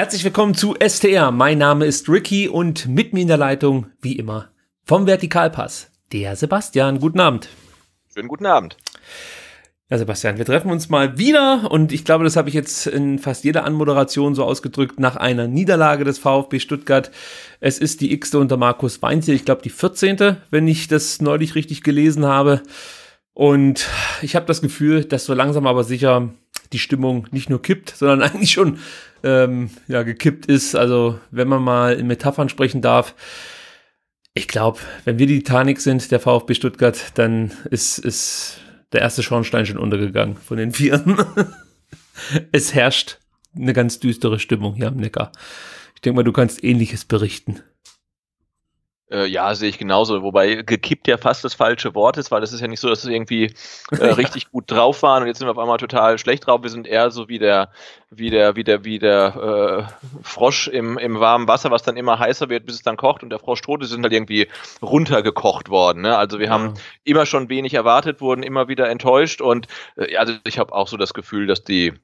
Herzlich willkommen zu STR. Mein Name ist Ricky und mit mir in der Leitung, wie immer, vom Vertikalpass, der Sebastian. Guten Abend. Schönen guten Abend. Ja, Sebastian, wir treffen uns mal wieder und ich glaube, das habe ich jetzt in fast jeder Anmoderation so ausgedrückt, nach einer Niederlage des VfB Stuttgart. Es ist die x-te unter Markus Weinzierl, ich glaube die 14., wenn ich das neulich richtig gelesen habe. Und ich habe das Gefühl, dass so langsam aber sicher die Stimmung nicht nur kippt, sondern eigentlich schon gekippt ist. Also wenn man mal in Metaphern sprechen darf, ich glaube, wenn wir die Titanic sind, der VfB Stuttgart, dann ist der erste Schornstein schon untergegangen von den Vieren. Es herrscht eine ganz düstere Stimmung hier am Neckar. Ich denke mal, du kannst Ähnliches berichten. Ja, sehe ich genauso, wobei gekippt ja fast das falsche Wort ist, weil es ist ja nicht so, dass wir irgendwie richtig gut drauf waren und jetzt sind wir auf einmal total schlecht drauf. Wir sind eher so wie der Frosch im warmen Wasser, was dann immer heißer wird, bis es dann kocht, und der Frosch tot ist, sind halt irgendwie runtergekocht worden, ne? Also wir haben immer schon wenig erwartet, wurden immer wieder enttäuscht und also ich habe auch so das Gefühl, dass die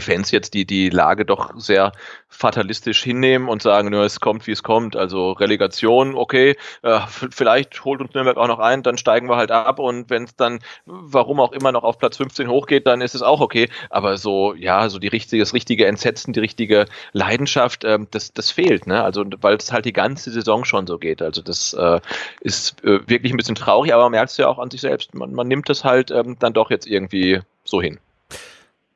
Fans jetzt die Lage doch sehr fatalistisch hinnehmen und sagen, nur es kommt, wie es kommt. Also Relegation, okay, vielleicht holt uns Nürnberg auch noch ein, dann steigen wir halt ab, und wenn es dann, warum auch immer, noch auf Platz 15 hochgeht, dann ist es auch okay. Aber so, ja, so das richtige Entsetzen, die richtige Leidenschaft, das fehlt, ne? Also weil es halt die ganze Saison schon so geht. Also das ist wirklich ein bisschen traurig, aber man merkt es ja auch an sich selbst. Man nimmt das halt dann doch jetzt irgendwie so hin.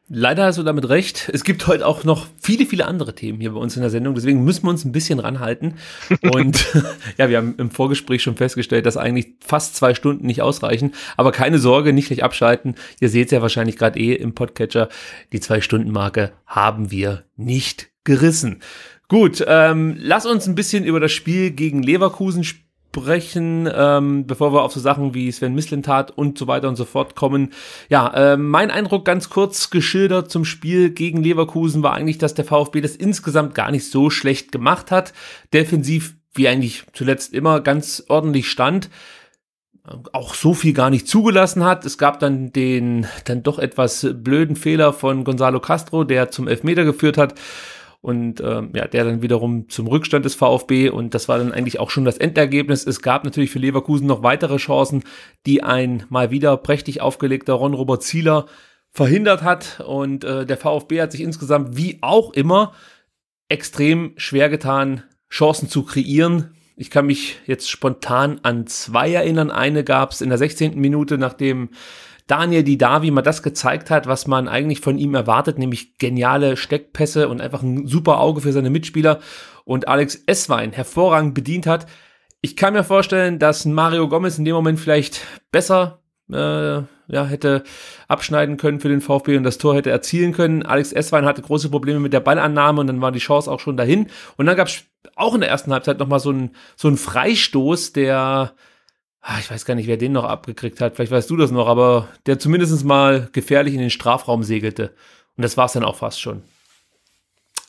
Leider hast du damit recht. Es gibt heute auch noch viele, viele andere Themen hier bei uns in der Sendung. Deswegen müssen wir uns ein bisschen ranhalten. Und ja, wir haben im Vorgespräch schon festgestellt, dass eigentlich fast 2 Stunden nicht ausreichen. Aber keine Sorge, nicht gleich abschalten. Ihr seht es ja wahrscheinlich gerade im Podcatcher. Die 2-Stunden-Marke haben wir nicht gerissen. Gut, lass uns ein bisschen über das Spiel gegen Leverkusen sprechen, bevor wir auf so Sachen wie Sven Mislintat und so weiter und so fort kommen. Ja, mein Eindruck ganz kurz geschildert zum Spiel gegen Leverkusen war eigentlich, dass der VfB das insgesamt gar nicht so schlecht gemacht hat. Defensiv, wie eigentlich zuletzt immer, ganz ordentlich stand. Auch so viel gar nicht zugelassen hat. Es gab dann den dann doch etwas blöden Fehler von Gonzalo Castro, der zum Elfmeter geführt hat. Und der dann wiederum zum Rückstand des VfB, und das war dann eigentlich auch schon das Endergebnis. Es gab natürlich für Leverkusen noch weitere Chancen, die ein mal wieder prächtig aufgelegter Ron-Robert Zieler verhindert hat, und der VfB hat sich insgesamt wie auch immer extrem schwer getan, Chancen zu kreieren. Ich kann mich jetzt spontan an 2 erinnern. Eine gab es in der 16. Minute, nachdem Daniel Didavi mal das gezeigt hat, was man eigentlich von ihm erwartet, nämlich geniale Steckpässe und einfach ein super Auge für seine Mitspieler, und Alex Esswein hervorragend bedient hat. Ich kann mir vorstellen, dass Mario Gomez in dem Moment vielleicht besser hätte abschneiden können für den VfB und das Tor hätte erzielen können. Alex Esswein hatte große Probleme mit der Ballannahme und dann war die Chance auch schon dahin. Und dann gab es auch in der ersten Halbzeit nochmal so einen Freistoß, der... Ich weiß gar nicht, wer den noch abgekriegt hat, vielleicht weißt du das noch, aber der zumindest mal gefährlich in den Strafraum segelte. Und das war es dann auch fast schon.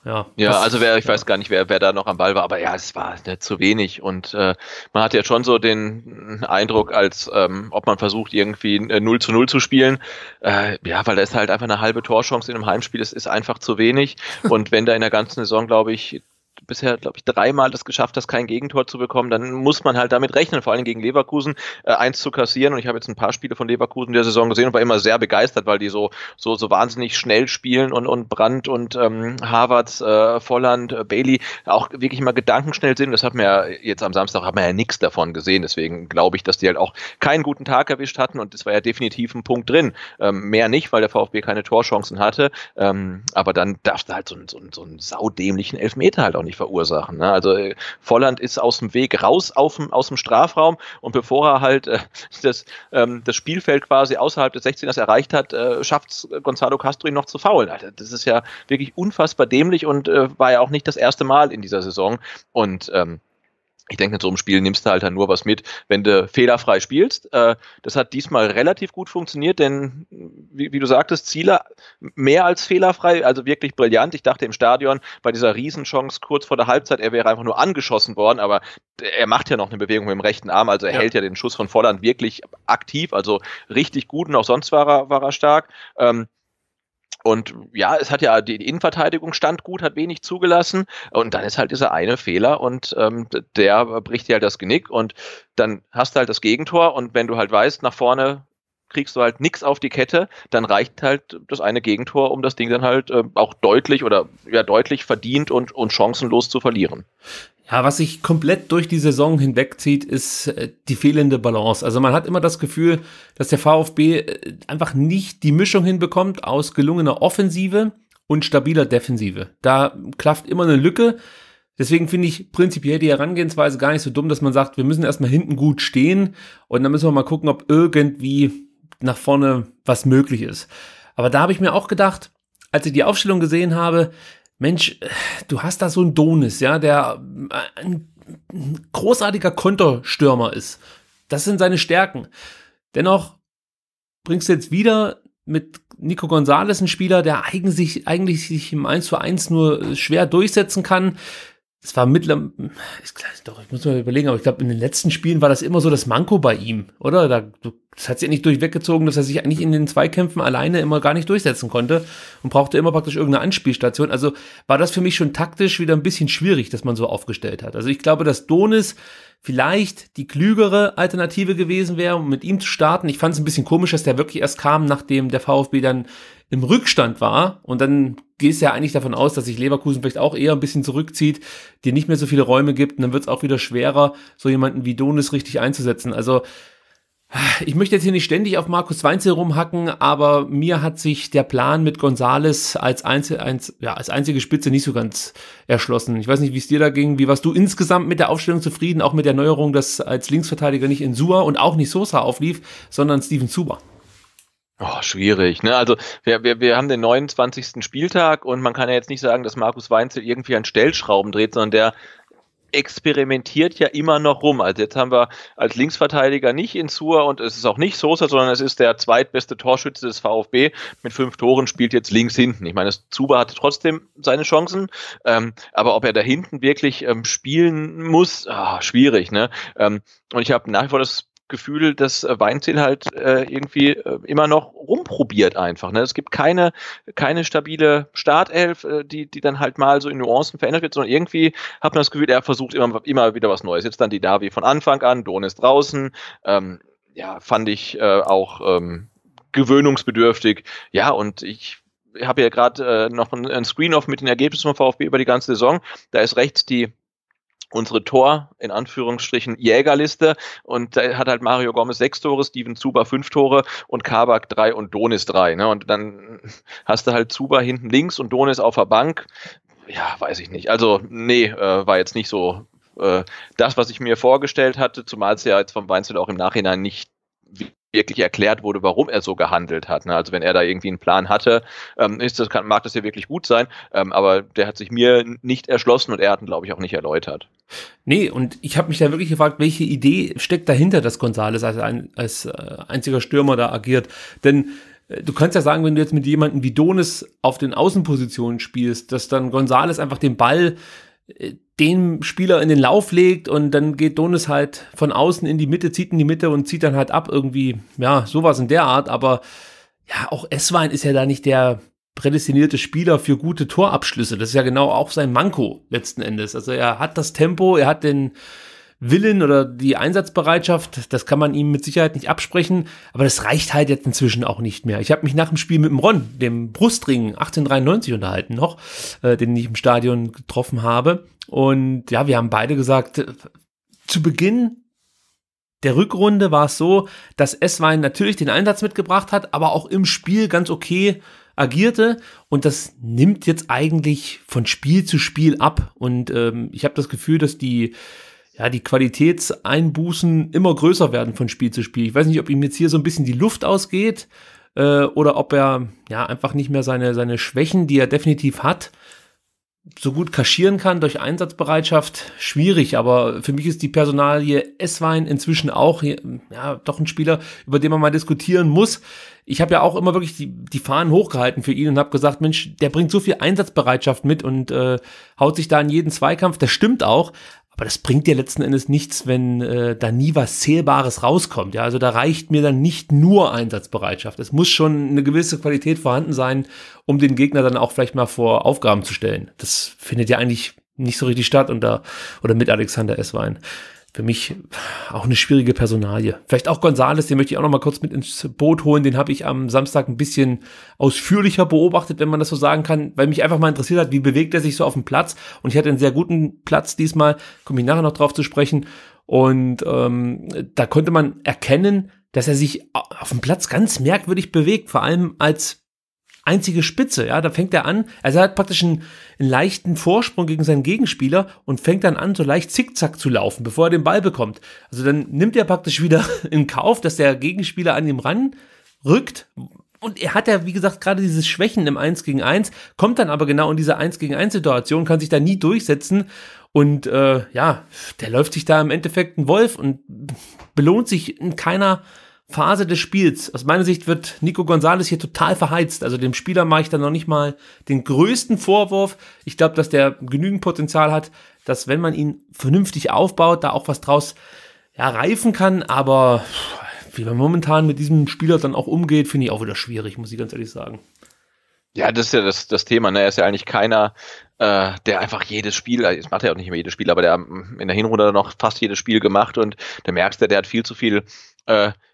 Weiß gar nicht, wer da noch am Ball war, aber ja, es war zu wenig. Und man hatte ja schon so den Eindruck, als ob man versucht, irgendwie 0:0 zu spielen. Weil da ist halt einfach eine halbe Torchance in einem Heimspiel, es ist einfach zu wenig. Und wenn da in der ganzen Saison, bisher 3-mal das geschafft hast, kein Gegentor zu bekommen, dann muss man halt damit rechnen, vor allem gegen Leverkusen, eins zu kassieren. Und ich habe jetzt ein paar Spiele von Leverkusen in der Saison gesehen und war immer sehr begeistert, weil die so wahnsinnig schnell spielen und Brandt und Havertz, Volland, Bailey auch wirklich mal gedankenschnell sind. Das hat man ja jetzt am Samstag nichts davon gesehen. Deswegen glaube ich, dass die halt auch keinen guten Tag erwischt hatten, und das war ja definitiv ein Punkt drin. Mehr nicht, weil der VfB keine Torchancen hatte. Aber dann darfst du halt so einen saudämlichen Elfmeter halt auch nicht verursachen, ne? Also Volland ist aus dem Weg raus aus dem Strafraum, und bevor er halt das Spielfeld quasi außerhalb des 16ers erreicht hat, schafft es Gonzalo Castro ihn noch zu faulen. Alter, das ist ja wirklich unfassbar dämlich und war ja auch nicht das erste Mal in dieser Saison. Und ich denke, in so einem Spiel nimmst du halt nur was mit, wenn du fehlerfrei spielst. Das hat diesmal relativ gut funktioniert, denn, wie du sagtest, Zieler mehr als fehlerfrei, also wirklich brillant. Ich dachte im Stadion bei dieser Riesenchance kurz vor der Halbzeit, er wäre einfach nur angeschossen worden, aber er macht ja noch eine Bewegung mit dem rechten Arm, also er hält ja den Schuss von Volland wirklich aktiv, also richtig gut, und auch sonst war er stark. Und ja, es hat ja, die Innenverteidigung stand gut, hat wenig zugelassen. Und dann ist halt dieser eine Fehler und der bricht dir halt das Genick. Und dann hast du halt das Gegentor. Und wenn du halt weißt, nach vorne kriegst du halt nichts auf die Kette, dann reicht halt das eine Gegentor, um das Ding dann halt auch deutlich oder ja deutlich verdient und chancenlos zu verlieren. Ja, was sich komplett durch die Saison hinwegzieht, ist die fehlende Balance. Also man hat immer das Gefühl, dass der VfB einfach nicht die Mischung hinbekommt aus gelungener Offensive und stabiler Defensive. Da klafft immer eine Lücke. Deswegen finde ich prinzipiell die Herangehensweise gar nicht so dumm, dass man sagt, wir müssen erstmal hinten gut stehen und dann müssen wir mal gucken, ob irgendwie nach vorne was möglich ist. Aber da habe ich mir auch gedacht, als ich die Aufstellung gesehen habe, Mensch, du hast da so einen Donis, ja, der ein großartiger Konterstürmer ist. Das sind seine Stärken. Dennoch bringst du jetzt wieder mit Nico González einen Spieler, der eigentlich sich im 1:1 nur schwer durchsetzen kann. Es war mittlerweile, ich muss mal überlegen, aber ich glaube, in den letzten Spielen war das immer so das Manko bei ihm, oder? Das hat sich ja nicht durchweggezogen, dass er sich eigentlich in den Zweikämpfen alleine immer gar nicht durchsetzen konnte und brauchte immer praktisch irgendeine Anspielstation. Also war das für mich schon taktisch wieder ein bisschen schwierig, dass man so aufgestellt hat. Also ich glaube, dass Donis vielleicht die klügere Alternative gewesen wäre, um mit ihm zu starten. Ich fand es ein bisschen komisch, dass der wirklich erst kam, nachdem der VfB dann im Rückstand war, und dann gehst du ja eigentlich davon aus, dass sich Leverkusen vielleicht auch eher ein bisschen zurückzieht, dir nicht mehr so viele Räume gibt, und dann wird es auch wieder schwerer, so jemanden wie Donis richtig einzusetzen. Also ich möchte jetzt hier nicht ständig auf Markus Weinzierl rumhacken, aber mir hat sich der Plan mit González als einzige Spitze nicht so ganz erschlossen. Ich weiß nicht, wie es dir da ging, wie warst du insgesamt mit der Aufstellung zufrieden, auch mit der Neuerung, dass als Linksverteidiger nicht Insua und auch nicht Sosa auflief, sondern Steven Zuber? Oh, schwierig, ne? Also wir haben den 29. Spieltag und man kann ja jetzt nicht sagen, dass Markus Weinzierl irgendwie an Stellschrauben dreht, sondern der experimentiert ja immer noch rum. Also jetzt haben wir als Linksverteidiger nicht Insua und es ist auch nicht Sosa, sondern es ist der zweitbeste Torschütze des VfB. Mit 5 Toren spielt jetzt links hinten. Ich meine, Zuber hatte trotzdem seine Chancen, aber ob er da hinten wirklich spielen muss, schwierig, ne? Und ich habe nach wie vor das Gefühl, dass Weinzierl halt irgendwie immer noch rumprobiert einfach. Ne? Es gibt keine stabile Startelf, die dann halt mal so in Nuancen verändert wird, sondern irgendwie hat man das Gefühl, er versucht immer wieder was Neues. Jetzt dann Didavi von Anfang an, Donis draußen, ja, fand ich auch gewöhnungsbedürftig. Ja, und ich habe ja gerade noch einen Screen-Off mit den Ergebnissen vom VfB über die ganze Saison. Da ist rechts unsere Tor, in Anführungsstrichen, Jägerliste, und da hat halt Mario Gomez 6 Tore, Steven Zuber 5 Tore und Kabak 3 und Donis 3. Ne? Und dann hast du halt Zuber hinten links und Donis auf der Bank. Ja, weiß ich nicht. Also nee, war jetzt nicht so das, was ich mir vorgestellt hatte, zumal es ja jetzt vom Weinzierl auch im Nachhinein nicht wirklich erklärt wurde, warum er so gehandelt hat. Ne? Also wenn er da irgendwie einen Plan hatte, mag das ja wirklich gut sein, aber der hat sich mir nicht erschlossen und er hat ihn, glaube ich, auch nicht erläutert. Nee, und ich habe mich da wirklich gefragt, welche Idee steckt dahinter, dass González als einziger Stürmer da agiert. Denn du kannst ja sagen, wenn du jetzt mit jemandem wie Donis auf den Außenpositionen spielst, dass dann González einfach den Ball den Spieler in den Lauf legt und dann geht Donis halt von außen in die Mitte, zieht in die Mitte und zieht dann halt ab irgendwie, ja, sowas in der Art, aber ja, auch Esswein ist ja da nicht der prädestinierte Spieler für gute Torabschlüsse, das ist ja genau auch sein Manko letzten Endes, also er hat das Tempo, er hat den Willen oder die Einsatzbereitschaft, das kann man ihm mit Sicherheit nicht absprechen, aber das reicht halt jetzt inzwischen auch nicht mehr. Ich habe mich nach dem Spiel mit dem Ron, dem Brustring 1893 unterhalten noch, den ich im Stadion getroffen habe, und ja, wir haben beide gesagt, zu Beginn der Rückrunde war es so, dass Esswein natürlich den Einsatz mitgebracht hat, aber auch im Spiel ganz okay agierte, und das nimmt jetzt eigentlich von Spiel zu Spiel ab, und ich habe das Gefühl, dass die Qualitätseinbußen immer größer werden von Spiel zu Spiel. Ich weiß nicht, ob ihm jetzt hier so ein bisschen die Luft ausgeht oder ob er ja einfach nicht mehr seine Schwächen, die er definitiv hat, so gut kaschieren kann durch Einsatzbereitschaft. Schwierig, aber für mich ist die Personalie Esswein inzwischen auch ja doch ein Spieler, über den man mal diskutieren muss. Ich habe ja auch immer wirklich die Fahnen hochgehalten für ihn und habe gesagt, Mensch, der bringt so viel Einsatzbereitschaft mit und haut sich da in jeden Zweikampf. Das stimmt auch. Aber das bringt dir letzten Endes nichts, wenn da nie was Zählbares rauskommt. Ja, also da reicht mir dann nicht nur Einsatzbereitschaft. Es muss schon eine gewisse Qualität vorhanden sein, um den Gegner dann auch vielleicht mal vor Aufgaben zu stellen. Das findet ja eigentlich nicht so richtig statt unter oder mit Alexander Esswein. Für mich auch eine schwierige Personalie. Vielleicht auch González, den möchte ich auch noch mal kurz mit ins Boot holen. Den habe ich am Samstag ein bisschen ausführlicher beobachtet, wenn man das so sagen kann, weil mich einfach mal interessiert hat, wie bewegt er sich so auf dem Platz. Und ich hatte einen sehr guten Platz diesmal, komme ich nachher noch drauf zu sprechen. Und da konnte man erkennen, dass er sich auf dem Platz ganz merkwürdig bewegt, vor allem als einzige Spitze, ja, da fängt er an, also er hat praktisch einen leichten Vorsprung gegen seinen Gegenspieler und fängt dann an, so leicht zickzack zu laufen, bevor er den Ball bekommt. Also dann nimmt er praktisch wieder in Kauf, dass der Gegenspieler an ihm ranrückt und er hat ja, wie gesagt, gerade dieses Schwächen im 1 gegen 1, kommt dann aber genau in diese 1 gegen 1 Situation, kann sich da nie durchsetzen und ja, der läuft sich da im Endeffekt ein Wolf und belohnt sich in keiner Phase des Spiels. Aus meiner Sicht wird Nico González hier total verheizt. Also dem Spieler mache ich dann noch nicht mal den größten Vorwurf. Ich glaube, dass der genügend Potenzial hat, dass wenn man ihn vernünftig aufbaut, da auch was draus ja, reifen kann. Aber wie man momentan mit diesem Spieler dann auch umgeht, finde ich auch wieder schwierig, muss ich ganz ehrlich sagen. Ja, das ist ja das Thema, ne? Er ist ja eigentlich keiner, der einfach jedes Spiel, jetzt macht er auch nicht mehr jedes Spiel, aber der hat in der Hinrunde noch fast jedes Spiel gemacht und da merkst du, der hat viel zu viel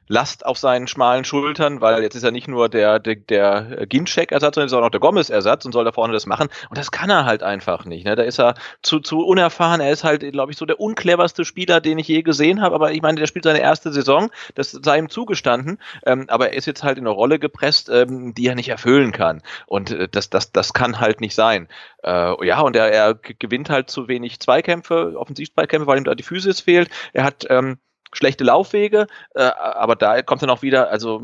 Last auf seinen schmalen Schultern, weil jetzt ist er nicht nur der Ginczek-Ersatz, sondern ist auch noch der Gomez-Ersatz und soll da vorne das machen. Und das kann er halt einfach nicht. Ne? Da ist er zu unerfahren. Er ist halt, glaube ich, so der uncleverste Spieler, den ich je gesehen habe. Aber ich meine, der spielt seine erste Saison. Das sei ihm zugestanden. Aber er ist jetzt halt in eine Rolle gepresst, die er nicht erfüllen kann. Und das kann halt nicht sein. Ja, und er gewinnt halt zu wenig Zweikämpfe, Offensivzweikämpfe, weil ihm da die Physis fehlt. Er hat schlechte Laufwege, aber da kommt dann auch wieder, also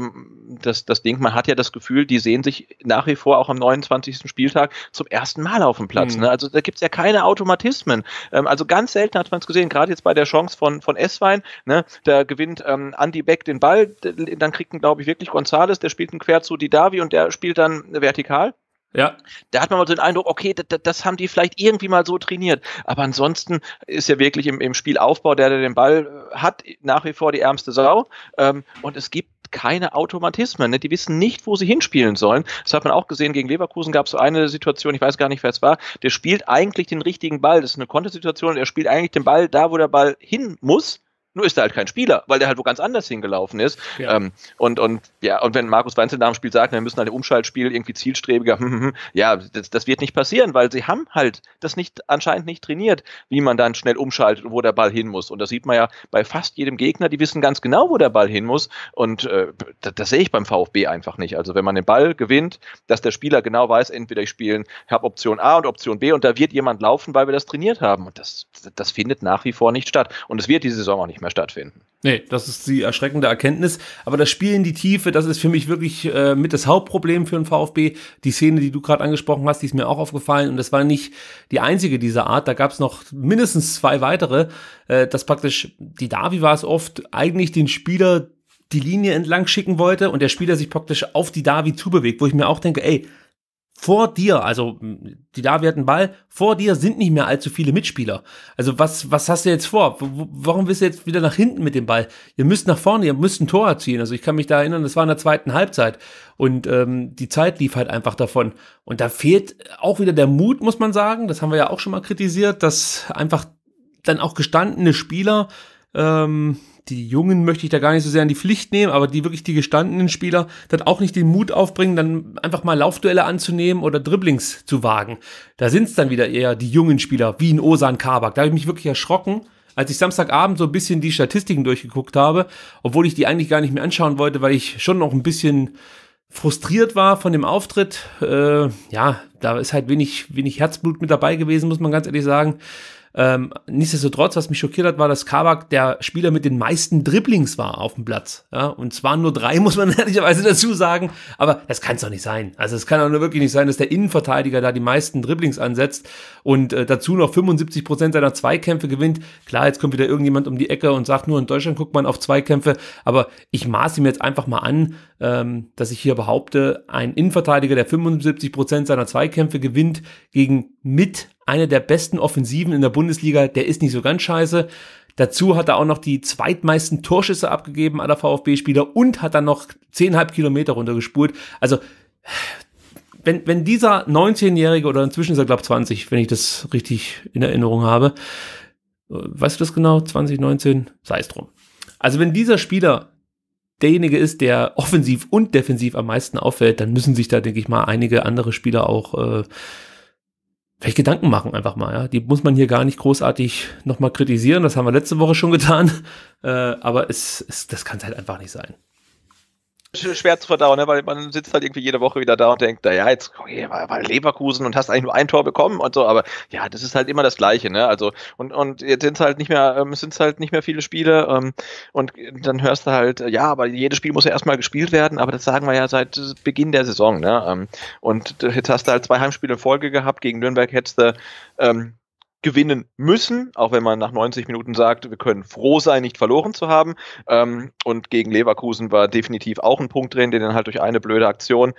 das Ding, man hat ja das Gefühl, die sehen sich nach wie vor auch am 29. Spieltag zum ersten Mal auf dem Platz. Ne? Also da gibt es ja keine Automatismen. Also ganz selten hat man es gesehen, gerade jetzt bei der Chance von Esswein, ne? Da gewinnt Andy Beck den Ball, dann kriegt ihn, glaube ich, wirklich González, der spielt einen quer zu Didavi und der spielt dann vertikal. Ja, da hat man mal so den Eindruck, okay, das haben die vielleicht irgendwie mal so trainiert, aber ansonsten ist ja wirklich im Spielaufbau, der den Ball hat, nach wie vor die ärmste Sau und es gibt keine Automatismen, ne? Die wissen nicht, wo sie hinspielen sollen. Das hat man auch gesehen, gegen Leverkusen gab es so eine Situation, ich weiß gar nicht, wer es war, der spielt eigentlich den richtigen Ball, das ist eine Kontersituation, er spielt eigentlich den Ball da, wo der Ball hin muss. Nur ist er halt kein Spieler, weil der halt wo ganz anders hingelaufen ist. Ja. Und wenn Markus Weinzierl nach dem Spiel sagt, wir müssen halt im Umschaltspiel irgendwie zielstrebiger, ja, das wird nicht passieren, weil sie haben halt das anscheinend nicht trainiert, wie man dann schnell umschaltet und wo der Ball hin muss. Und das sieht man ja bei fast jedem Gegner, die wissen ganz genau, wo der Ball hin muss. Und das sehe ich beim VfB einfach nicht. Also wenn man den Ball gewinnt, dass der Spieler genau weiß, entweder ich habe Option A und Option B und da wird jemand laufen, weil wir das trainiert haben. Und das findet nach wie vor nicht statt. Und es wird diese Saison auch nicht mehr stattfinden. Nee, das ist die erschreckende Erkenntnis. Aber das Spiel in die Tiefe, das ist für mich wirklich mit das Hauptproblem für den VfB. Die Szene, die du gerade angesprochen hast, die ist mir auch aufgefallen. Und das war nicht die einzige dieser Art. Da gab es noch mindestens zwei weitere, dass praktisch Didavi war es oft, eigentlich den Spieler die Linie entlang schicken wollte und der Spieler sich praktisch auf Didavi zubewegt, wo ich mir auch denke, ey, vor dir, also Didavi hat einen Ball, vor dir sind nicht mehr allzu viele Mitspieler. Also was hast du jetzt vor? Warum willst du jetzt wieder nach hinten mit dem Ball? Ihr müsst nach vorne, ihr müsst ein Tor erzielen. Also ich kann mich da erinnern, das war in der zweiten Halbzeit. Und die Zeit lief halt einfach davon. Und da fehlt auch wieder der Mut, muss man sagen. Das haben wir ja auch schon mal kritisiert, dass einfach dann auch gestandene Spieler, die Jungen möchte ich da gar nicht so sehr in die Pflicht nehmen, aber die wirklich die gestandenen Spieler dann auch nicht den Mut aufbringen, dann einfach mal Laufduelle anzunehmen oder Dribblings zu wagen. Da sind es dann wieder eher die jungen Spieler, wie ein Ozan Kabak. Da habe ich mich wirklich erschrocken, als ich Samstagabend so ein bisschen die Statistiken durchgeguckt habe, obwohl ich die eigentlich gar nicht mehr anschauen wollte, weil ich schon noch ein bisschen frustriert war von dem Auftritt. Ja, da ist halt wenig Herzblut mit dabei gewesen, muss man ganz ehrlich sagen. Nichtsdestotrotz, was mich schockiert hat, war, dass Kabak der Spieler mit den meisten Dribblings war auf dem Platz. Ja? Und zwar nur 3, muss man ehrlicherweise dazu sagen. Aber das kann es doch nicht sein. Also es kann doch nur wirklich nicht sein, dass der Innenverteidiger da die meisten Dribblings ansetzt und dazu noch 75% seiner Zweikämpfe gewinnt. Klar, jetzt kommt wieder irgendjemand um die Ecke und sagt, nur in Deutschland guckt man auf Zweikämpfe. Aber ich maße ihm jetzt einfach mal an, dass ich hier behaupte, ein Innenverteidiger, der 75% seiner Zweikämpfe gewinnt, gegen mit eine der besten Offensiven in der Bundesliga, der ist nicht so ganz scheiße. Dazu hat er auch noch die zweitmeisten Torschüsse abgegeben aller VfB-Spieler und hat dann noch 10,5 Kilometer runtergespult. Also, wenn dieser 19-Jährige, oder inzwischen ist er, glaube ich, 20, wenn ich das richtig in Erinnerung habe, weißt du das genau, 2019, sei es drum. Also wenn dieser Spieler derjenige ist, der offensiv und defensiv am meisten auffällt, dann müssen sich da, denke ich mal, einige andere Spieler auch vielleicht Gedanken machen einfach mal. Ja? Die muss man hier gar nicht großartig nochmal kritisieren, das haben wir letzte Woche schon getan, aber das kann es halt einfach nicht sein. Schwer zu verdauen, ne? Weil man sitzt halt irgendwie jede Woche wieder da und denkt, naja, jetzt okay, war Leverkusen und hast eigentlich nur ein Tor bekommen und so, aber ja, das ist halt immer das Gleiche, ne? Also und jetzt sind es halt nicht mehr, viele Spiele und dann hörst du halt, ja, aber jedes Spiel muss ja erstmal gespielt werden, aber das sagen wir ja seit Beginn der Saison, ne? Und jetzt hast du halt 2 Heimspiele in Folge gehabt, gegen Nürnberg hättest du gewinnen müssen, auch wenn man nach 90 Minuten sagt, wir können froh sein, nicht verloren zu haben. Und gegen Leverkusen war definitiv auch ein Punkt drin, den dann halt durch eine blöde Aktion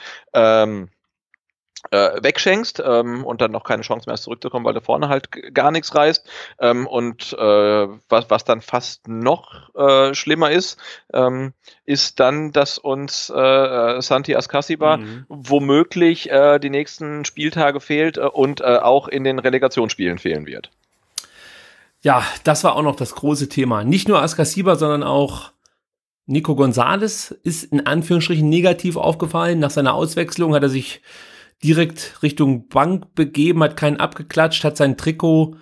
wegschenkst und dann noch keine Chance mehr zurückzukommen, weil da vorne halt gar nichts reißt. Was dann fast noch schlimmer ist, ist dann, dass uns Santiago Ascacibar womöglich die nächsten Spieltage fehlt und auch in den Relegationsspielen fehlen wird. Ja, das war auch noch das große Thema. Nicht nur Ascacibar, sondern auch Nico González ist in Anführungsstrichen negativ aufgefallen. Nach seiner Auswechslung hat er sich direkt Richtung Bank begeben, hat keinen abgeklatscht, hat sein Trikot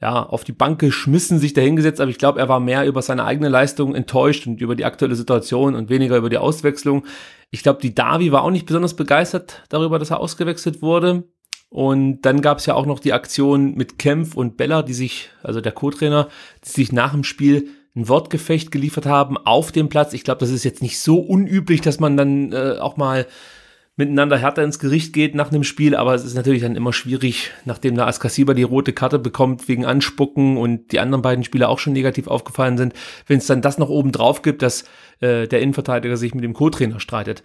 ja auf die Bank geschmissen, sich dahingesetzt, aber ich glaube, er war mehr über seine eigene Leistung enttäuscht und über die aktuelle Situation und weniger über die Auswechslung. Ich glaube, Didavi war auch nicht besonders begeistert darüber, dass er ausgewechselt wurde. Und dann gab es ja auch noch die Aktion mit Kempf und Beller, die sich, also der Co-Trainer, die sich nach dem Spiel ein Wortgefecht geliefert haben auf dem Platz. Ich glaube, das ist jetzt nicht so unüblich, dass man dann auch mal miteinander härter ins Gericht geht nach einem Spiel, aber es ist natürlich dann immer schwierig, nachdem da Ascacibar die rote Karte bekommt wegen Anspucken und die anderen beiden Spieler auch schon negativ aufgefallen sind, wenn es dann das noch oben drauf gibt, dass der Innenverteidiger sich mit dem Co-Trainer streitet.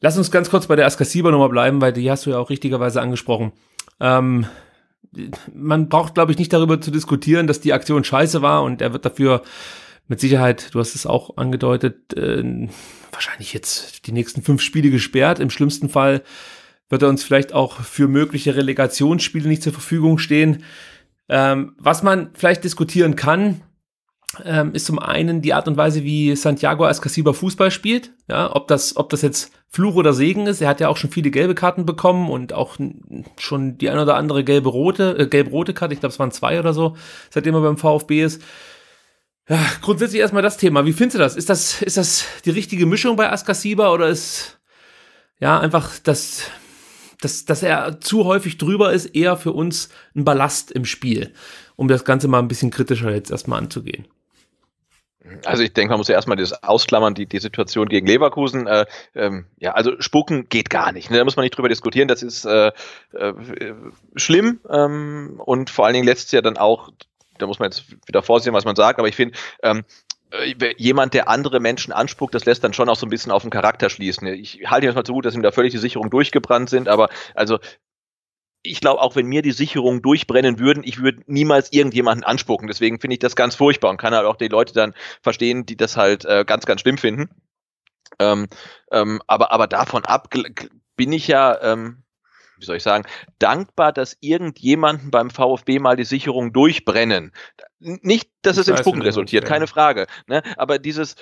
Lass uns ganz kurz bei der Ascacibar nochmal bleiben, weil die hast du ja auch richtigerweise angesprochen. Man braucht, glaube ich, nicht darüber zu diskutieren, dass die Aktion scheiße war und er wird dafür mit Sicherheit, du hast es auch angedeutet, wahrscheinlich jetzt die nächsten 5 Spiele gesperrt. Im schlimmsten Fall wird er uns vielleicht auch für mögliche Relegationsspiele nicht zur Verfügung stehen. Was man vielleicht diskutieren kann, ist zum einen die Art und Weise, wie Santiago Ascacibar Fußball spielt. Ja, ob das jetzt Fluch oder Segen ist. Er hat ja auch schon viele gelbe Karten bekommen und auch schon die ein oder andere gelb-rote Karte. Ich glaube, es waren 2 oder so, seitdem er beim VfB ist. Ja, grundsätzlich erstmal das Thema. Wie findest du das? Ist das die richtige Mischung bei Ascacibar oder ist ja einfach, dass er zu häufig drüber ist, eher für uns ein Ballast im Spiel, um das Ganze mal ein bisschen kritischer jetzt erstmal anzugehen? Also ich denke, man muss ja erstmal das ausklammern, die Situation gegen Leverkusen. Ja, also spucken geht gar nicht. Ne? Da muss man nicht drüber diskutieren. Das ist schlimm und vor allen Dingen lässt es ja dann auch. Da muss man jetzt wieder vorsehen, was man sagt, aber ich finde, jemand, der andere Menschen anspuckt, das lässt dann schon auch so ein bisschen auf den Charakter schließen. Ich halte ihm das mal zu gut, dass ihm da völlig die Sicherungen durchgebrannt sind, aber also ich glaube, auch wenn mir die Sicherungen durchbrennen würden, ich würde niemals irgendjemanden anspucken. Deswegen finde ich das ganz furchtbar und kann halt auch die Leute dann verstehen, die das halt ganz, ganz schlimm finden. Aber davon ab bin ich ja wie soll ich sagen, dankbar, dass irgendjemanden beim VfB mal die Sicherung durchbrennen. Nicht, dass es im Spucken resultiert, keine Frage. Ne? Aber dieses,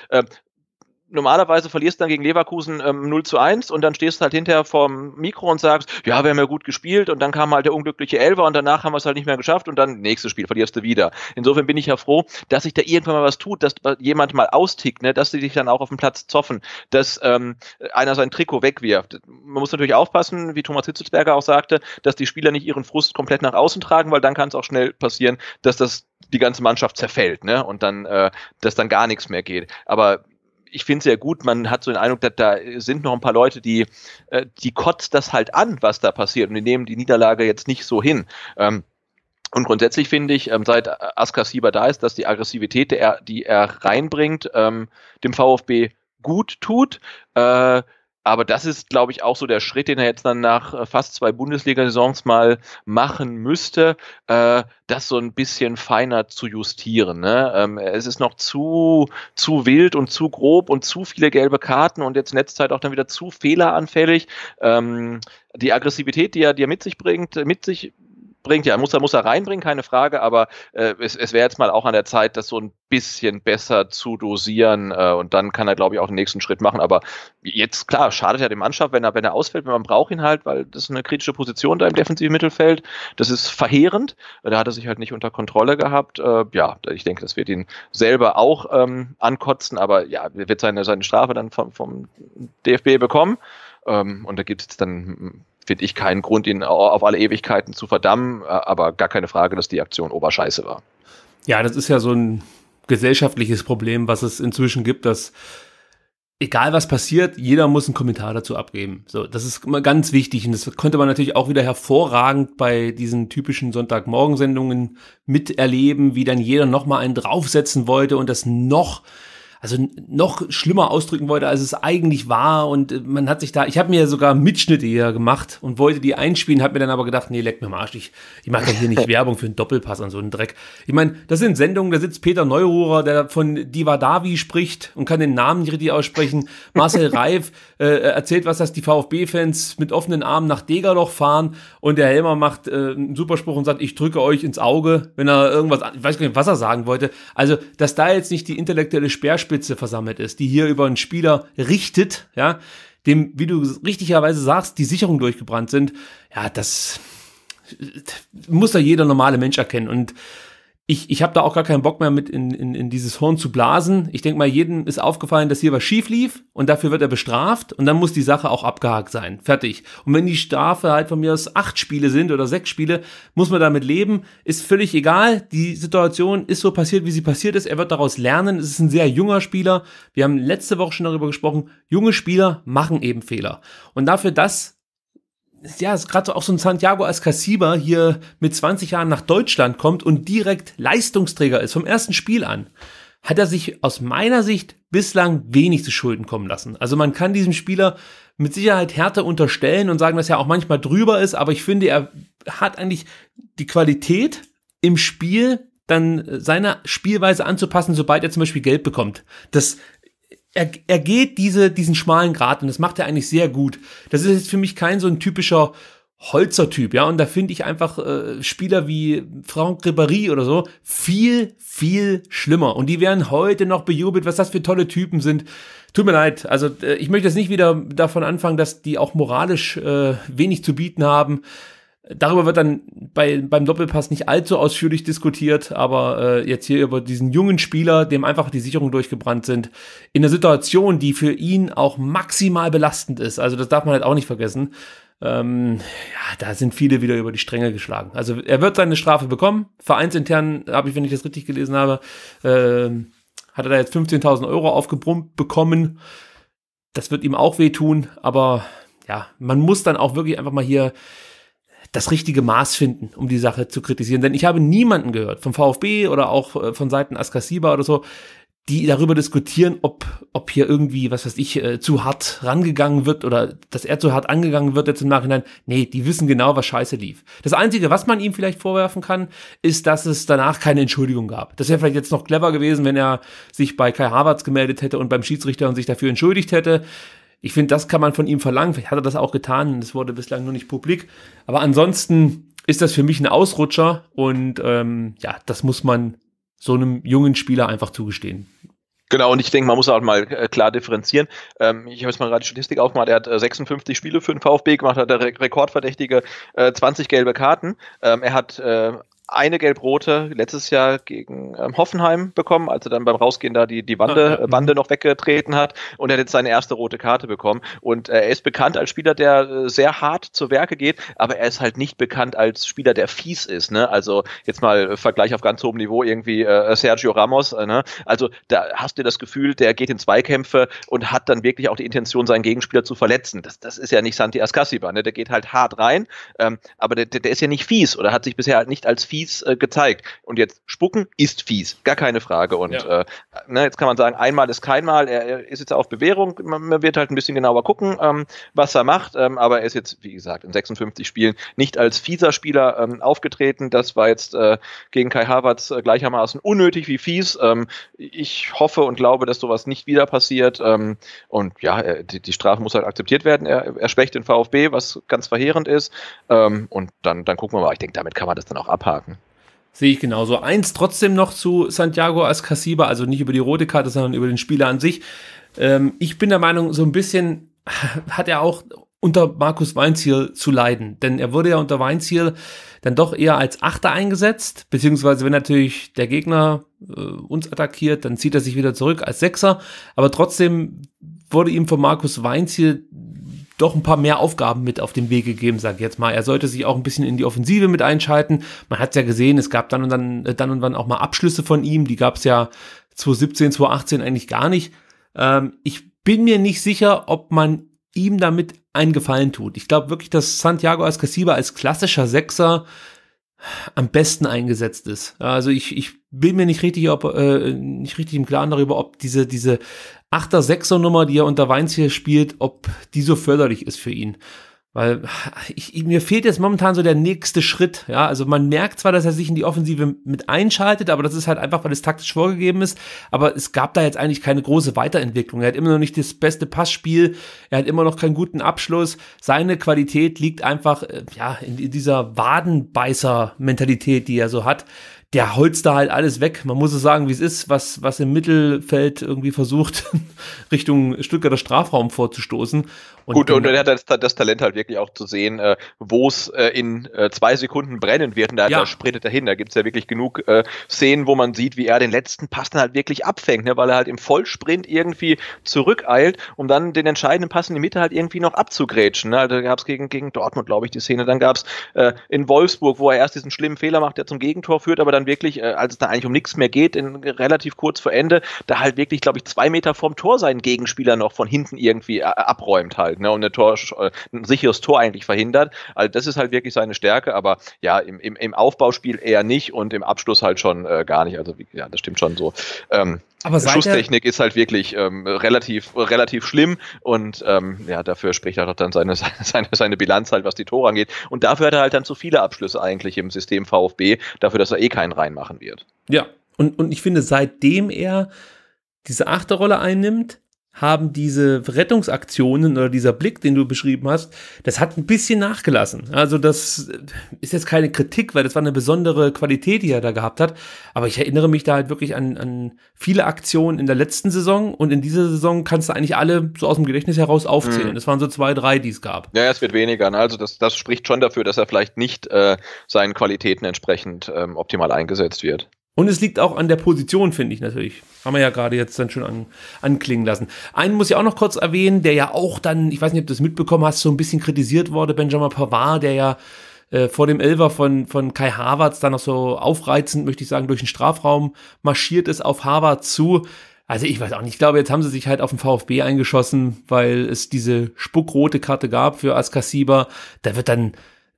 normalerweise verlierst du dann gegen Leverkusen 0:1 und dann stehst du halt hinterher vorm Mikro und sagst, ja, wir haben ja gut gespielt und dann kam halt der unglückliche Elfer und danach haben wir es halt nicht mehr geschafft und dann nächstes Spiel verlierst du wieder. Insofern bin ich ja froh, dass sich da irgendwann mal was tut, dass jemand mal austickt, ne, dass sie dich dann auch auf dem Platz zoffen, dass einer sein Trikot wegwirft. Man muss natürlich aufpassen, wie Thomas Hitzlsperger auch sagte, dass die Spieler nicht ihren Frust komplett nach außen tragen, weil dann kann es auch schnell passieren, dass das die ganze Mannschaft zerfällt, ne, und dann, dass dann gar nichts mehr geht. Aber ich finde es sehr gut, man hat so den Eindruck, dass da sind noch ein paar Leute, die kotzt das halt an, was da passiert und die nehmen die Niederlage jetzt nicht so hin. Und grundsätzlich finde ich, seit Ascacibar da ist, dass die Aggressivität, die er reinbringt, dem VfB gut tut. Aber das ist, glaube ich, auch so der Schritt, den er jetzt dann nach fast 2 Bundesliga-Saisons mal machen müsste, das so ein bisschen feiner zu justieren. Ne? Es ist noch zu wild und zu grob und zu viele gelbe Karten und jetzt in letzter Zeit auch dann wieder zu fehleranfällig. Die Aggressivität, die er mit sich bringt, ja, muss er reinbringen, keine Frage, aber es wäre jetzt mal auch an der Zeit, das so ein bisschen besser zu dosieren und dann kann er, glaube ich, auch den nächsten Schritt machen, aber jetzt, klar, schadet ja dem Mannschaft, wenn er ausfällt, wenn man braucht ihn halt, weil das ist eine kritische Position da im defensiven Mittelfeld, das ist verheerend, da hat er sich halt nicht unter Kontrolle gehabt, ja, ich denke, das wird ihn selber auch ankotzen, aber ja, er wird seine Strafe dann vom DFB bekommen und da gibt es dann, finde ich, keinen Grund, ihn auf alle Ewigkeiten zu verdammen, aber gar keine Frage, dass die Aktion Oberscheiße war. Ja, das ist ja so ein gesellschaftliches Problem, was es inzwischen gibt, dass egal was passiert, jeder muss einen Kommentar dazu abgeben. So, das ist immer ganz wichtig und das konnte man natürlich auch wieder hervorragend bei diesen typischen Sonntagmorgensendungen miterleben, wie dann jeder nochmal einen draufsetzen wollte und das noch schlimmer ausdrücken wollte, als es eigentlich war und man hat sich da, ich habe mir sogar Mitschnitte hier gemacht und wollte die einspielen, habe mir dann aber gedacht, nee, leck mir am Arsch, ich mache doch hier nicht Werbung für einen Doppelpass an so einen Dreck. Ich meine, das sind Sendungen, da sitzt Peter Neururer, der von Divavi spricht und kann den Namen nicht richtig aussprechen. Marcel Reif erzählt was, dass die VfB-Fans mit offenen Armen nach Degerloch fahren und der Helmer macht einen Superspruch und sagt, ich drücke euch ins Auge, wenn er irgendwas, ich weiß gar nicht, was er sagen wollte. Also, dass da jetzt nicht die intellektuelle Speerspitze versammelt ist, die hier über einen Spieler richtet, ja, dem, wie du richtigerweise sagst, die Sicherungen durchgebrannt sind, ja, das muss da jeder normale Mensch erkennen und ich habe da auch gar keinen Bock mehr mit in dieses Horn zu blasen. Ich denke mal, jedem ist aufgefallen, dass hier was schief lief und dafür wird er bestraft und dann muss die Sache auch abgehakt sein. Fertig. Und wenn die Strafe halt von mir aus 8 Spiele sind oder 6 Spiele, muss man damit leben. Ist völlig egal. Die Situation ist so passiert, wie sie passiert ist. Er wird daraus lernen. Es ist ein sehr junger Spieler. Wir haben letzte Woche schon darüber gesprochen. Junge Spieler machen eben Fehler. Und dafür das, ja, ist gerade auch so ein Santiago Ascacibar hier mit 20 Jahren nach Deutschland kommt und direkt Leistungsträger ist vom ersten Spiel an, hat er sich aus meiner Sicht bislang wenig zu Schulden kommen lassen. Also man kann diesem Spieler mit Sicherheit Härte unterstellen und sagen, dass er auch manchmal drüber ist, aber ich finde, er hat eigentlich die Qualität im Spiel dann seiner Spielweise anzupassen, sobald er zum Beispiel Geld bekommt. Das Er geht diesen schmalen Grat und das macht er eigentlich sehr gut. Das ist jetzt für mich kein so ein typischer Holzer-Typ, ja. Und da finde ich einfach Spieler wie Franck Ribéry oder so viel, viel schlimmer. Und die werden heute noch bejubelt, was das für tolle Typen sind. Tut mir leid, also ich möchte jetzt nicht wieder davon anfangen, dass die auch moralisch wenig zu bieten haben. Darüber wird dann beim Doppelpass nicht allzu ausführlich diskutiert, aber jetzt hier über diesen jungen Spieler, dem einfach die Sicherungen durchgebrannt sind, in einer Situation, die für ihn auch maximal belastend ist, also das darf man halt auch nicht vergessen, ja, da sind viele wieder über die Stränge geschlagen. Also er wird seine Strafe bekommen, vereinsintern, habe ich, wenn ich das richtig gelesen habe, hat er da jetzt 15.000 € aufgebrummt bekommen, das wird ihm auch wehtun, aber ja, man muss dann auch wirklich einfach mal hier das richtige Maß finden, um die Sache zu kritisieren. Denn ich habe niemanden gehört, vom VfB oder auch von Seiten Ascacibar oder so, die darüber diskutieren, ob hier irgendwie, was weiß ich, zu hart rangegangen wird oder dass er zu hart angegangen wird jetzt im Nachhinein. Nee, die wissen genau, was scheiße lief. Das Einzige, was man ihm vielleicht vorwerfen kann, ist, dass es danach keine Entschuldigung gab. Das wäre vielleicht jetzt noch clever gewesen, wenn er sich bei Kai Havertz gemeldet hätte und beim Schiedsrichter und sich dafür entschuldigt hätte. Ich finde, das kann man von ihm verlangen. Vielleicht hat er das auch getan und es wurde bislang nur nicht publik. Aber ansonsten ist das für mich ein Ausrutscher und ja, das muss man so einem jungen Spieler einfach zugestehen. Genau, und ich denke, man muss auch mal klar differenzieren. Ich habe jetzt mal gerade die Statistik aufgemacht, er hat 56 Spiele für den VfB gemacht, hat der rekordverdächtige 20 gelbe Karten. Er hat eine gelb-rote letztes Jahr gegen Hoffenheim bekommen, als er dann beim Rausgehen da die Bande noch weggetreten hat und er hat jetzt seine erste rote Karte bekommen und er ist bekannt als Spieler, der sehr hart zu Werke geht, aber er ist halt nicht bekannt als Spieler, der fies ist, ne? Also jetzt mal Vergleich auf ganz hohem Niveau irgendwie Sergio Ramos, ne? Also da hast du das Gefühl, der geht in Zweikämpfe und hat dann wirklich auch die Intention, seinen Gegenspieler zu verletzen. Das ist ja nicht Santi Ascacibar, ne? Der geht halt hart rein, aber der ist ja nicht fies oder hat sich bisher halt nicht als fies fies gezeigt. Und jetzt spucken ist fies, gar keine Frage. Und ja, jetzt kann man sagen, einmal ist kein Mal, er ist jetzt auf Bewährung, man wird halt ein bisschen genauer gucken, was er macht, aber er ist jetzt, wie gesagt, in 56 Spielen nicht als fieser Spieler aufgetreten. Das war jetzt gegen Kai Havertz gleichermaßen unnötig wie fies. Ich hoffe und glaube, dass sowas nicht wieder passiert. Und ja, die Strafe muss halt akzeptiert werden. Er schwächt den VfB, was ganz verheerend ist. Und dann gucken wir mal. Ich denke, damit kann man das dann auch abhaken. Sehe ich genauso. Eins trotzdem noch zu Santiago Ascacibar, also nicht über die rote Karte, sondern über den Spieler an sich. Ich bin der Meinung, so ein bisschen hat er auch unter Markus Weinzierl zu leiden. Denn er wurde ja unter Weinzierl dann doch eher als Achter eingesetzt, beziehungsweise wenn natürlich der Gegner uns attackiert, dann zieht er sich wieder zurück als Sechser. Aber trotzdem wurde ihm von Markus Weinzierl doch ein paar mehr Aufgaben mit auf den Weg gegeben, sag ich jetzt mal. Er sollte sich auch ein bisschen in die Offensive mit einschalten. Man hat es ja gesehen, es gab dann und wann auch mal Abschlüsse von ihm. Die gab es ja 2017, 2018 eigentlich gar nicht. Ich bin mir nicht sicher, ob man ihm damit einen Gefallen tut. Ich glaube wirklich, dass Santiago Ascacibar als klassischer Sechser am besten eingesetzt ist. Also ich bin mir nicht richtig im Klaren darüber, ob diese 8er-6er-Nummer, die er unter Weinzierl spielt, ob die so förderlich ist für ihn. Weil mir fehlt jetzt momentan so der nächste Schritt. Ja, also man merkt zwar, dass er sich in die Offensive mit einschaltet, aber das ist halt einfach, weil es taktisch vorgegeben ist. Aber es gab da jetzt eigentlich keine große Weiterentwicklung. Er hat immer noch nicht das beste Passspiel. Er hat immer noch keinen guten Abschluss. Seine Qualität liegt einfach ja in dieser Wadenbeißer-Mentalität, die er so hat. Der holzt da halt alles weg. Man muss es sagen, wie es ist, was im Mittelfeld irgendwie versucht, Richtung Stuttgarter Strafraum vorzustoßen. Gut, und er hat das Talent halt wirklich auch zu sehen, wo es in 2 Sekunden brennen wird. Und da sprintet er hin. Da gibt es ja wirklich genug Szenen, wo man sieht, wie er den letzten Pass dann halt wirklich abfängt, ne? Weil er halt im Vollsprint irgendwie zurückeilt, um dann den entscheidenden Pass in die Mitte halt irgendwie noch abzugrätschen. Ne? Da gab es gegen Dortmund, glaube ich, die Szene. Dann gab es in Wolfsburg, wo er erst diesen schlimmen Fehler macht, der zum Gegentor führt, aber dann wirklich, als es da eigentlich um nichts mehr geht, relativ kurz vor Ende, da halt wirklich, glaube ich, 2 Meter vorm Tor seinen Gegenspieler noch von hinten irgendwie abräumt halt, ne, und ein sicheres Tor eigentlich verhindert. Also das ist halt wirklich seine Stärke, aber ja, im Aufbauspiel eher nicht und im Abschluss halt schon gar nicht. Also ja, das stimmt schon so. Aber Schusstechnik ist halt wirklich relativ schlimm und ja, dafür spricht halt auch dann seine Bilanz halt, was die Tore angeht. Und dafür hat er halt dann zu viele Abschlüsse eigentlich im System VfB, dafür, dass er eh keinen reinmachen wird. Ja, und ich finde, seitdem er diese Achterrolle einnimmt, haben diese Rettungsaktionen oder dieser Blick, den du beschrieben hast, das hat ein bisschen nachgelassen. Also das ist jetzt keine Kritik, weil das war eine besondere Qualität, die er da gehabt hat. Aber ich erinnere mich da halt wirklich an viele Aktionen in der letzten Saison und in dieser Saison kannst du eigentlich alle so aus dem Gedächtnis heraus aufzählen. Es waren so 2, 3, die es gab. Ja, es wird weniger. Ne? Also das spricht schon dafür, dass er vielleicht nicht seinen Qualitäten entsprechend optimal eingesetzt wird. Und es liegt auch an der Position, finde ich natürlich. Haben wir ja gerade jetzt dann schon anklingen lassen. Einen muss ich auch noch kurz erwähnen, der ja auch dann, ich weiß nicht, ob du das mitbekommen hast, so ein bisschen kritisiert wurde, Benjamin Pavard, der ja vor dem Elfer von Kai Havertz dann noch so aufreizend, möchte ich sagen, durch den Strafraum marschiert ist auf Havertz zu. Also ich weiß auch nicht, ich glaube, jetzt haben sie sich halt auf den VfB eingeschossen, weil es diese spuckrote Karte gab für Ascacibar. Da wird dann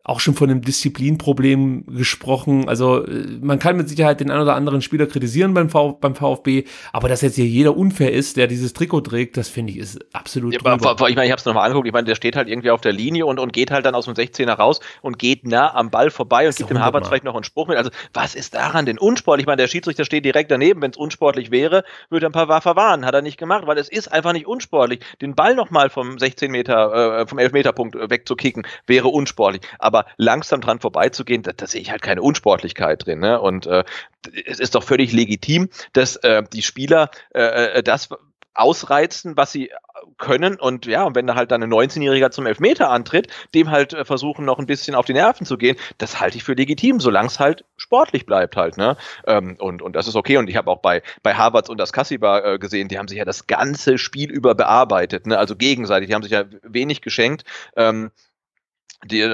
auch schon von einem Disziplinproblem gesprochen. Also man kann mit Sicherheit den einen oder anderen Spieler kritisieren beim VfB, aber dass jetzt hier jeder unfair ist, der dieses Trikot trägt, das finde ich ist absolut drüber. Ich meine, ich habe es nochmal angeguckt, ich meine, der steht halt irgendwie auf der Linie und geht halt dann aus dem 16er raus und geht nah am Ball vorbei und gibt dem Havertz vielleicht noch einen Spruch mit. Also was ist daran denn unsportlich? Ich meine, der Schiedsrichter steht direkt daneben. Wenn es unsportlich wäre, würde er ein paar verwarnen. Hat er nicht gemacht, weil es ist einfach nicht unsportlich. Den Ball nochmal vom 11-Meter-Punkt wegzukicken, wäre unsportlich. Aber langsam dran vorbeizugehen, da sehe ich halt keine Unsportlichkeit drin. Ne? Und es ist doch völlig legitim, dass die Spieler das ausreizen, was sie können. Und ja, und wenn da halt dann ein 19-Jähriger zum Elfmeter antritt, dem halt versuchen, noch ein bisschen auf die Nerven zu gehen, das halte ich für legitim, solange es halt sportlich bleibt halt, ne? Und das ist okay. Und ich habe auch bei Havertz und Ascacibar gesehen, die haben sich ja das ganze Spiel über bearbeitet, ne? Also gegenseitig, die haben sich ja wenig geschenkt.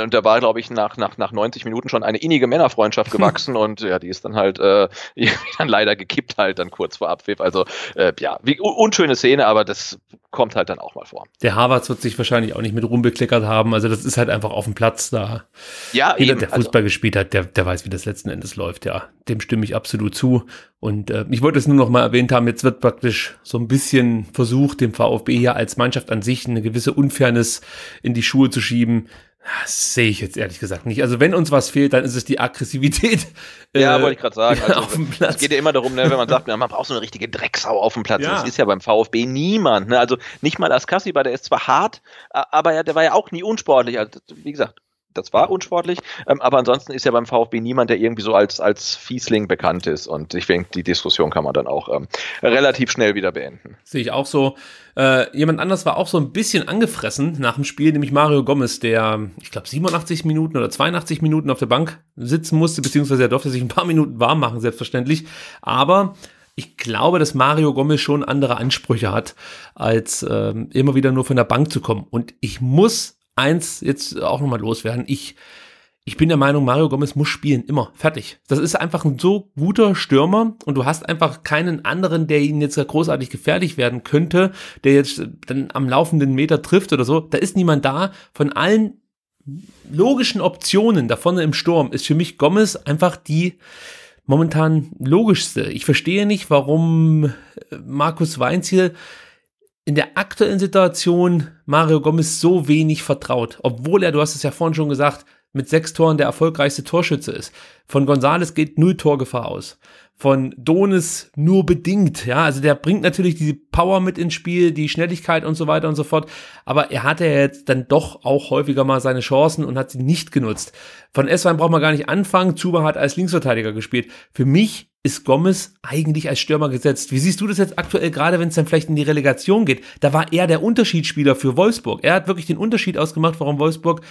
da war, glaube ich, nach 90 Minuten schon eine innige Männerfreundschaft gewachsen und ja, die ist dann halt dann leider gekippt halt dann kurz vor Abpfiff. Also ja, unschöne Szene, aber das kommt halt dann auch mal vor. Der Havertz wird sich wahrscheinlich auch nicht mit rumbekleckert haben, also das ist halt einfach auf dem Platz da. Ja, jeder, der Fußball gespielt hat, der weiß, wie das letzten Endes läuft, ja. Dem stimme ich absolut zu und ich wollte es nur noch mal erwähnt haben, jetzt wird praktisch so ein bisschen versucht, dem VfB hier als Mannschaft an sich eine gewisse Unfairness in die Schuhe zu schieben. Das sehe ich jetzt ehrlich gesagt nicht. Also wenn uns was fehlt, dann ist es die Aggressivität. Ja, wollte ich gerade sagen. Also, auf dem Platz. Es geht ja immer darum, ne, wenn man sagt, man braucht so eine richtige Drecksau auf dem Platz. Ja. Das ist ja beim VfB niemand. Ne? Also nicht mal Ascacibar, der ist zwar hart, aber ja, der war ja auch nie unsportlich. Also, wie gesagt, das war unsportlich. Aber ansonsten ist ja beim VfB niemand, der irgendwie so als Fiesling bekannt ist. Und ich denke, die Diskussion kann man dann auch relativ schnell wieder beenden. Sehe ich auch so. Jemand anders war auch so ein bisschen angefressen nach dem Spiel, nämlich Mario Gomez, der, ich glaube, 87 Minuten oder 82 Minuten auf der Bank sitzen musste, beziehungsweise er durfte sich ein paar Minuten warm machen, selbstverständlich. Aber ich glaube, dass Mario Gomez schon andere Ansprüche hat, als immer wieder nur von der Bank zu kommen. Und ich muss eins jetzt auch nochmal loswerden. Ich bin der Meinung, Mario Gomez muss spielen, immer, fertig. Das ist einfach ein so guter Stürmer und du hast einfach keinen anderen, der ihn jetzt großartig gefährlich werden könnte, der jetzt dann am laufenden Meter trifft oder so. Da ist niemand da. Von allen logischen Optionen da vorne im Sturm ist für mich Gomez einfach die momentan logischste. Ich verstehe nicht, warum Markus Weinzierl in der aktuellen Situation Mario Gomez so wenig vertraut, obwohl er, du hast es ja vorhin schon gesagt, mit 6 Toren der erfolgreichste Torschütze ist. Von González geht 0 Torgefahr aus. Von Donis nur bedingt. Ja, also der bringt natürlich diese Power mit ins Spiel, die Schnelligkeit und so weiter und so fort. Aber er hatte ja jetzt dann doch auch häufiger mal seine Chancen und hat sie nicht genutzt. Von Esswein braucht man gar nicht anfangen. Zuber hat als Linksverteidiger gespielt. Für mich ist Gomez eigentlich als Stürmer gesetzt. Wie siehst du das jetzt aktuell, gerade wenn es dann vielleicht in die Relegation geht? Da war er der Unterschiedsspieler für Wolfsburg. Er hat wirklich den Unterschied ausgemacht, warum Wolfsburg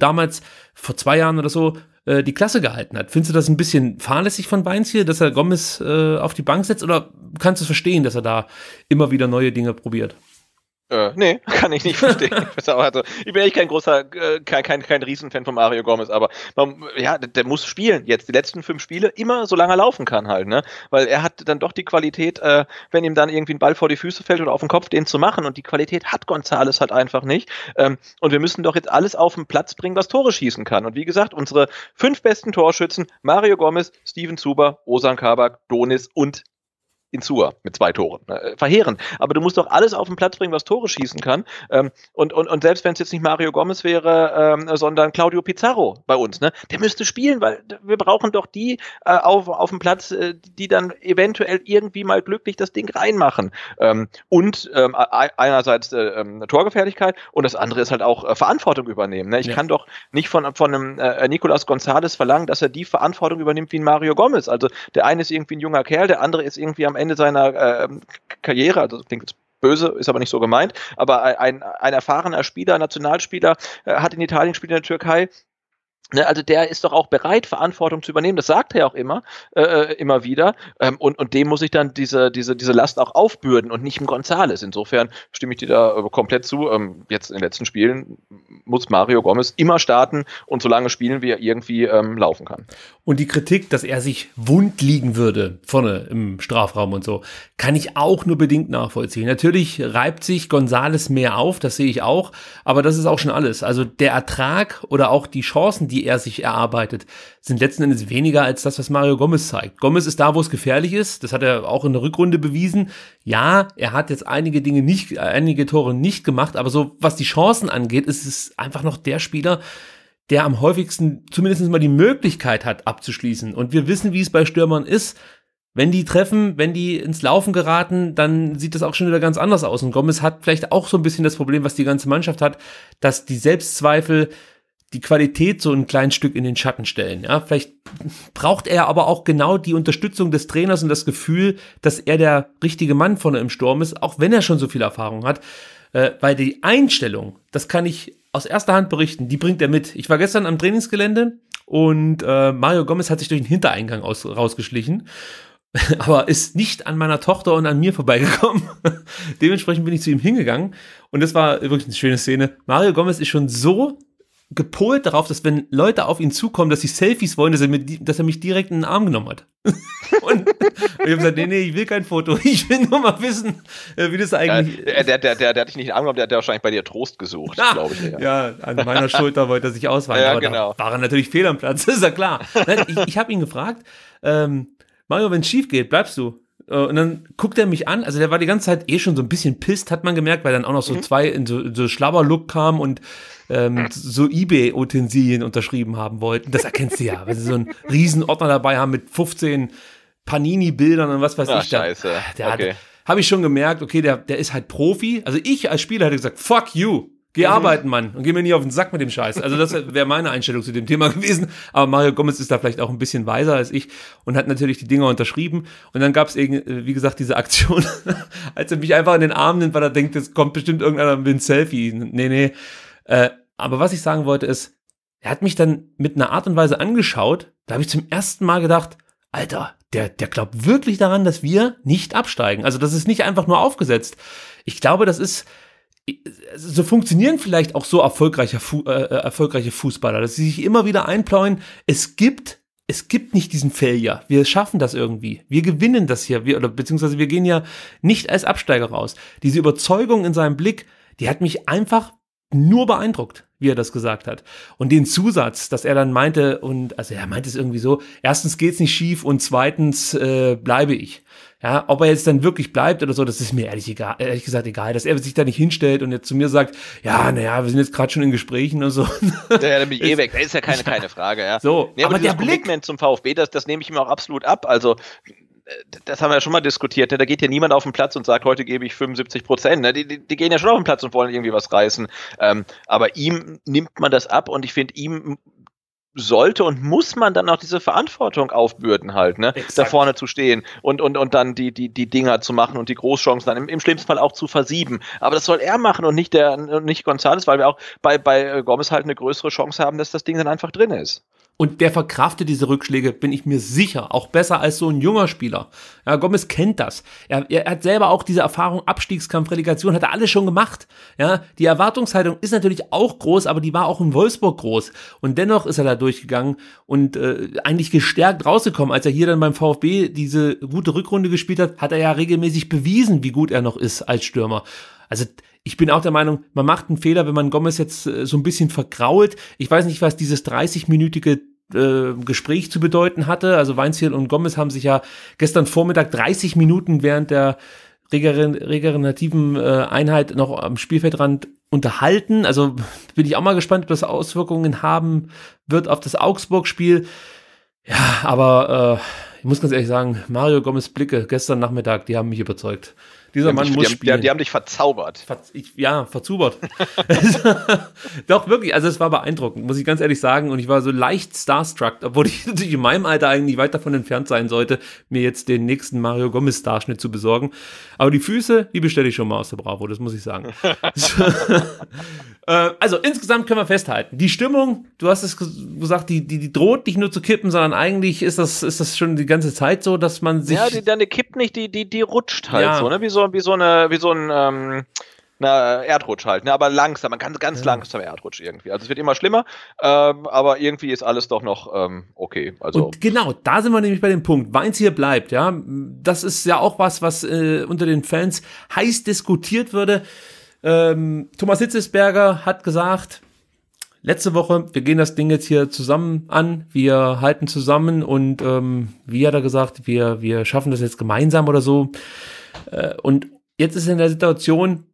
damals vor 2 Jahren oder so die Klasse gehalten hat. Findest du das ein bisschen fahrlässig von Weinzierl, dass er Gomez auf die Bank setzt? Oder kannst du es verstehen, dass er da immer wieder neue Dinge probiert? Nee, kann ich nicht verstehen. Also, ich bin echt kein großer, kein Riesenfan von Mario Gomez, aber man, ja, der muss spielen jetzt, die letzten 5 Spiele, immer so lange laufen kann halt, ne? Weil er hat dann doch die Qualität, wenn ihm dann irgendwie ein Ball vor die Füße fällt oder auf den Kopf, den zu machen, und die Qualität hat González halt einfach nicht. Und wir müssen doch jetzt alles auf den Platz bringen, was Tore schießen kann. Und wie gesagt, unsere 5 besten Torschützen, Mario Gomez, Steven Zuber, Ozan Kabak, Donis und Insua mit 2 Toren. Verheerend. Aber du musst doch alles auf den Platz bringen, was Tore schießen kann. Und selbst wenn es jetzt nicht Mario Gomez wäre, sondern Claudio Pizarro bei uns, ne? Der müsste spielen, weil wir brauchen doch die auf dem Platz, die dann eventuell irgendwie mal glücklich das Ding reinmachen. Einerseits Torgefährlichkeit und das andere ist halt auch Verantwortung übernehmen. Ne? Ich kann doch nicht von einem Nicolas González verlangen, dass er die Verantwortung übernimmt wie ein Mario Gomez. Also der eine ist irgendwie ein junger Kerl, der andere ist irgendwie am Ende seiner Karriere, also das klingt jetzt böse, ist aber nicht so gemeint, aber ein erfahrener Spieler, Nationalspieler, hat in Italien gespielt, in der Türkei, ne, also der ist doch auch bereit, Verantwortung zu übernehmen, das sagt er ja auch immer wieder, und dem muss ich dann diese Last auch aufbürden und nicht im González. Insofern stimme ich dir da komplett zu. Jetzt in den letzten Spielen muss Mario Gomez immer starten und so lange spielen, wie er irgendwie laufen kann. Und die Kritik, dass er sich wund liegen würde, vorne im Strafraum und so, kann ich auch nur bedingt nachvollziehen. Natürlich reibt sich González mehr auf, das sehe ich auch, aber das ist auch schon alles. Also der Ertrag oder auch die Chancen, die er sich erarbeitet, sind letzten Endes weniger als das, was Mario Gomez zeigt. Gomez ist da, wo es gefährlich ist. Das hat er auch in der Rückrunde bewiesen. Ja, er hat jetzt einige Tore nicht gemacht, aber so, was die Chancen angeht, ist es einfach noch der Spieler, der am häufigsten zumindest mal die Möglichkeit hat, abzuschließen. Und wir wissen, wie es bei Stürmern ist. Wenn die treffen, wenn die ins Laufen geraten, dann sieht das auch schon wieder ganz anders aus. Und Gomez hat vielleicht auch so ein bisschen das Problem, was die ganze Mannschaft hat, dass die Selbstzweifel die Qualität so ein kleines Stück in den Schatten stellen. Ja, vielleicht braucht er aber auch genau die Unterstützung des Trainers und das Gefühl, dass er der richtige Mann vorne im Sturm ist, auch wenn er schon so viel Erfahrung hat. Weil die Einstellung, das kann ich aus erster Hand berichten, die bringt er mit. Ich war gestern am Trainingsgelände und Mario Gomez hat sich durch den Hintereingang rausgeschlichen, aber ist nicht an meiner Tochter und an mir vorbeigekommen. Dementsprechend bin ich zu ihm hingegangen und das war wirklich eine schöne Szene. Mario Gomez ist schon so gepolt darauf, dass wenn Leute auf ihn zukommen, dass sie Selfies wollen, dass er mich direkt in den Arm genommen hat. Und ich habe gesagt, nee, ich will kein Foto. Ich will nur mal wissen, wie das eigentlich ist. Der hat dich nicht in den Arm genommen, der hat wahrscheinlich bei dir Trost gesucht, glaube ich. Ja, an meiner Schulter wollte er sich ausweichen. Ja, aber genau. Da war er natürlich fehl am Platz, ist ja klar. Nein, ich habe ihn gefragt, Mario, wenn es schief geht, bleibst du? Und dann guckt er mich an, also der war die ganze Zeit eh schon so ein bisschen pisst, hat man gemerkt, weil dann auch noch so zwei in so Schlabberlook kamen und so eBay-Utensilien unterschrieben haben wollten. Das erkennst du ja, weil sie so einen Riesenordner dabei haben mit 15 Panini-Bildern und was weiß ich. Scheiße. Habe ich schon gemerkt, okay, der ist halt Profi. Also ich als Spieler hätte gesagt, fuck you. Geh arbeiten, Mann, und geh mir nicht auf den Sack mit dem Scheiß. Also das wäre meine Einstellung zu dem Thema gewesen. Aber Mario Gomez ist da vielleicht auch ein bisschen weiser als ich und hat natürlich die Dinger unterschrieben. Und dann gab es, wie gesagt, diese Aktion, als er mich einfach in den Arm nimmt, weil er denkt, es kommt bestimmt irgendeiner mit einem Selfie. Nee. Aber was ich sagen wollte ist, er hat mich dann mit einer Art und Weise angeschaut. Da habe ich zum ersten Mal gedacht, Alter, der glaubt wirklich daran, dass wir nicht absteigen. Also das ist nicht einfach nur aufgesetzt. Ich glaube, das ist... So funktionieren vielleicht auch so erfolgreiche Fußballer, dass sie sich immer wieder einplauen, es gibt nicht diesen Failure, wir schaffen das irgendwie, wir gewinnen das hier, beziehungsweise wir gehen ja nicht als Absteiger raus. Diese Überzeugung in seinem Blick, die hat mich einfach nur beeindruckt, wie er das gesagt hat. Und den Zusatz, dass er dann meinte, also er meinte es irgendwie so, erstens geht's nicht schief und zweitens bleibe ich. Ja, ob er jetzt dann wirklich bleibt oder so, das ist mir ehrlich gesagt egal, dass er sich da nicht hinstellt und jetzt zu mir sagt, wir sind jetzt gerade schon in Gesprächen und so. Ja, da bin ich eh weg, das ist ja keine Frage, ja. So, nee, aber der Blick zum VfB, das nehme ich ihm auch absolut ab, also das haben wir ja schon mal diskutiert, ne? Da geht ja niemand auf den Platz und sagt, heute gebe ich 75%. Ne? Die gehen ja schon auf den Platz und wollen irgendwie was reißen, aber ihm nimmt man das ab und ich finde, ihm sollte und muss man dann auch diese Verantwortung aufbürden halt, ne? Exakt. Da vorne zu stehen und dann die Dinger zu machen und die Großchancen dann im schlimmsten Fall auch zu versieben. Aber das soll er machen und nicht González, weil wir auch bei Gomez halt eine größere Chance haben, dass das Ding dann einfach drin ist. Und der verkraftet diese Rückschläge, bin ich mir sicher, auch besser als so ein junger Spieler. Ja, Gomez kennt das. Er hat selber auch diese Erfahrung, Abstiegskampf, Relegation, hat er alles schon gemacht. Ja, die Erwartungshaltung ist natürlich auch groß, aber die war auch in Wolfsburg groß. Und dennoch ist er da durchgegangen und eigentlich gestärkt rausgekommen. Als er hier dann beim VfB diese gute Rückrunde gespielt hat, hat er ja regelmäßig bewiesen, wie gut er noch ist als Stürmer. Also ich bin auch der Meinung, man macht einen Fehler, wenn man Gomez jetzt so ein bisschen vergrault. Ich weiß nicht, was dieses 30-minütige Gespräch zu bedeuten hatte. Also Weinzierl und Gomez haben sich ja gestern Vormittag 30 Minuten während der regenerativen Einheit noch am Spielfeldrand unterhalten. Also bin ich auch mal gespannt, ob das Auswirkungen haben wird auf das Augsburg-Spiel. Ja, aber ich muss ganz ehrlich sagen, Mario Gomez Blicke gestern Nachmittag, die haben mich überzeugt. Dieser Mann muss spielen. Die haben dich verzaubert. Verzaubert. Doch, wirklich, also es war beeindruckend, muss ich ganz ehrlich sagen. Und ich war so leicht starstruck, obwohl ich natürlich in meinem Alter eigentlich weit davon entfernt sein sollte, mir jetzt den nächsten Mario Gomez-Starschnitt zu besorgen. Aber die Füße, die bestelle ich schon mal aus der Bravo, das muss ich sagen. Also insgesamt können wir festhalten, die Stimmung, du hast es gesagt, die droht nicht nur zu kippen, sondern eigentlich ist das schon die ganze Zeit so, dass man sich... Ja, die kippt nicht, die rutscht halt so, ne? Wie so ein Erdrutsch halt, ne? Aber langsam, man kann ganz langsam Erdrutsch irgendwie. Also es wird immer schlimmer, aber irgendwie ist alles doch noch okay. Also. Und genau, da sind wir nämlich bei dem Punkt. Weinzierl bleibt, ja. Das ist ja auch was unter den Fans heiß diskutiert würde. Thomas Hitzlsperger hat gesagt, letzte Woche, wir gehen das Ding jetzt hier zusammen an, wir halten zusammen und wie hat er gesagt, wir schaffen das jetzt gemeinsam oder so. Und jetzt ist in der Situation,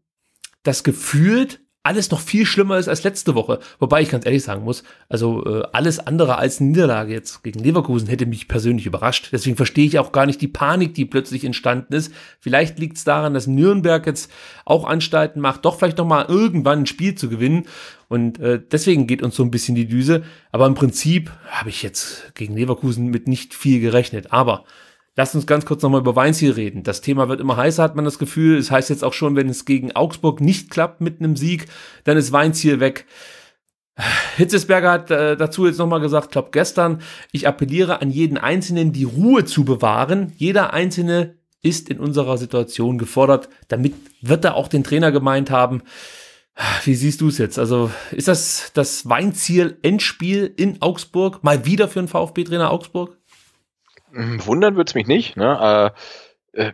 dass gefühlt alles noch viel schlimmer ist als letzte Woche. Wobei ich ganz ehrlich sagen muss, also alles andere als eine Niederlage jetzt gegen Leverkusen hätte mich persönlich überrascht. Deswegen verstehe ich auch gar nicht die Panik, die plötzlich entstanden ist. Vielleicht liegt es daran, dass Nürnberg jetzt auch Anstalten macht, doch vielleicht nochmal irgendwann ein Spiel zu gewinnen. Und deswegen geht uns so ein bisschen die Düse. Aber im Prinzip habe ich jetzt gegen Leverkusen mit nicht viel gerechnet. Aber... Lasst uns ganz kurz nochmal über Weinzierl reden. Das Thema wird immer heißer, hat man das Gefühl. Es heißt jetzt auch schon, wenn es gegen Augsburg nicht klappt mit einem Sieg, dann ist Weinzierl weg. Hitzlsperger hat dazu jetzt nochmal gesagt, glaube gestern, ich appelliere an jeden Einzelnen, die Ruhe zu bewahren. Jeder Einzelne ist in unserer Situation gefordert. Damit wird er auch den Trainer gemeint haben. Wie siehst du es jetzt? Also ist das das Weinzierl-Endspiel in Augsburg? Mal wieder für einen VfB-Trainer Augsburg? Wundern würde es mich nicht. Ne?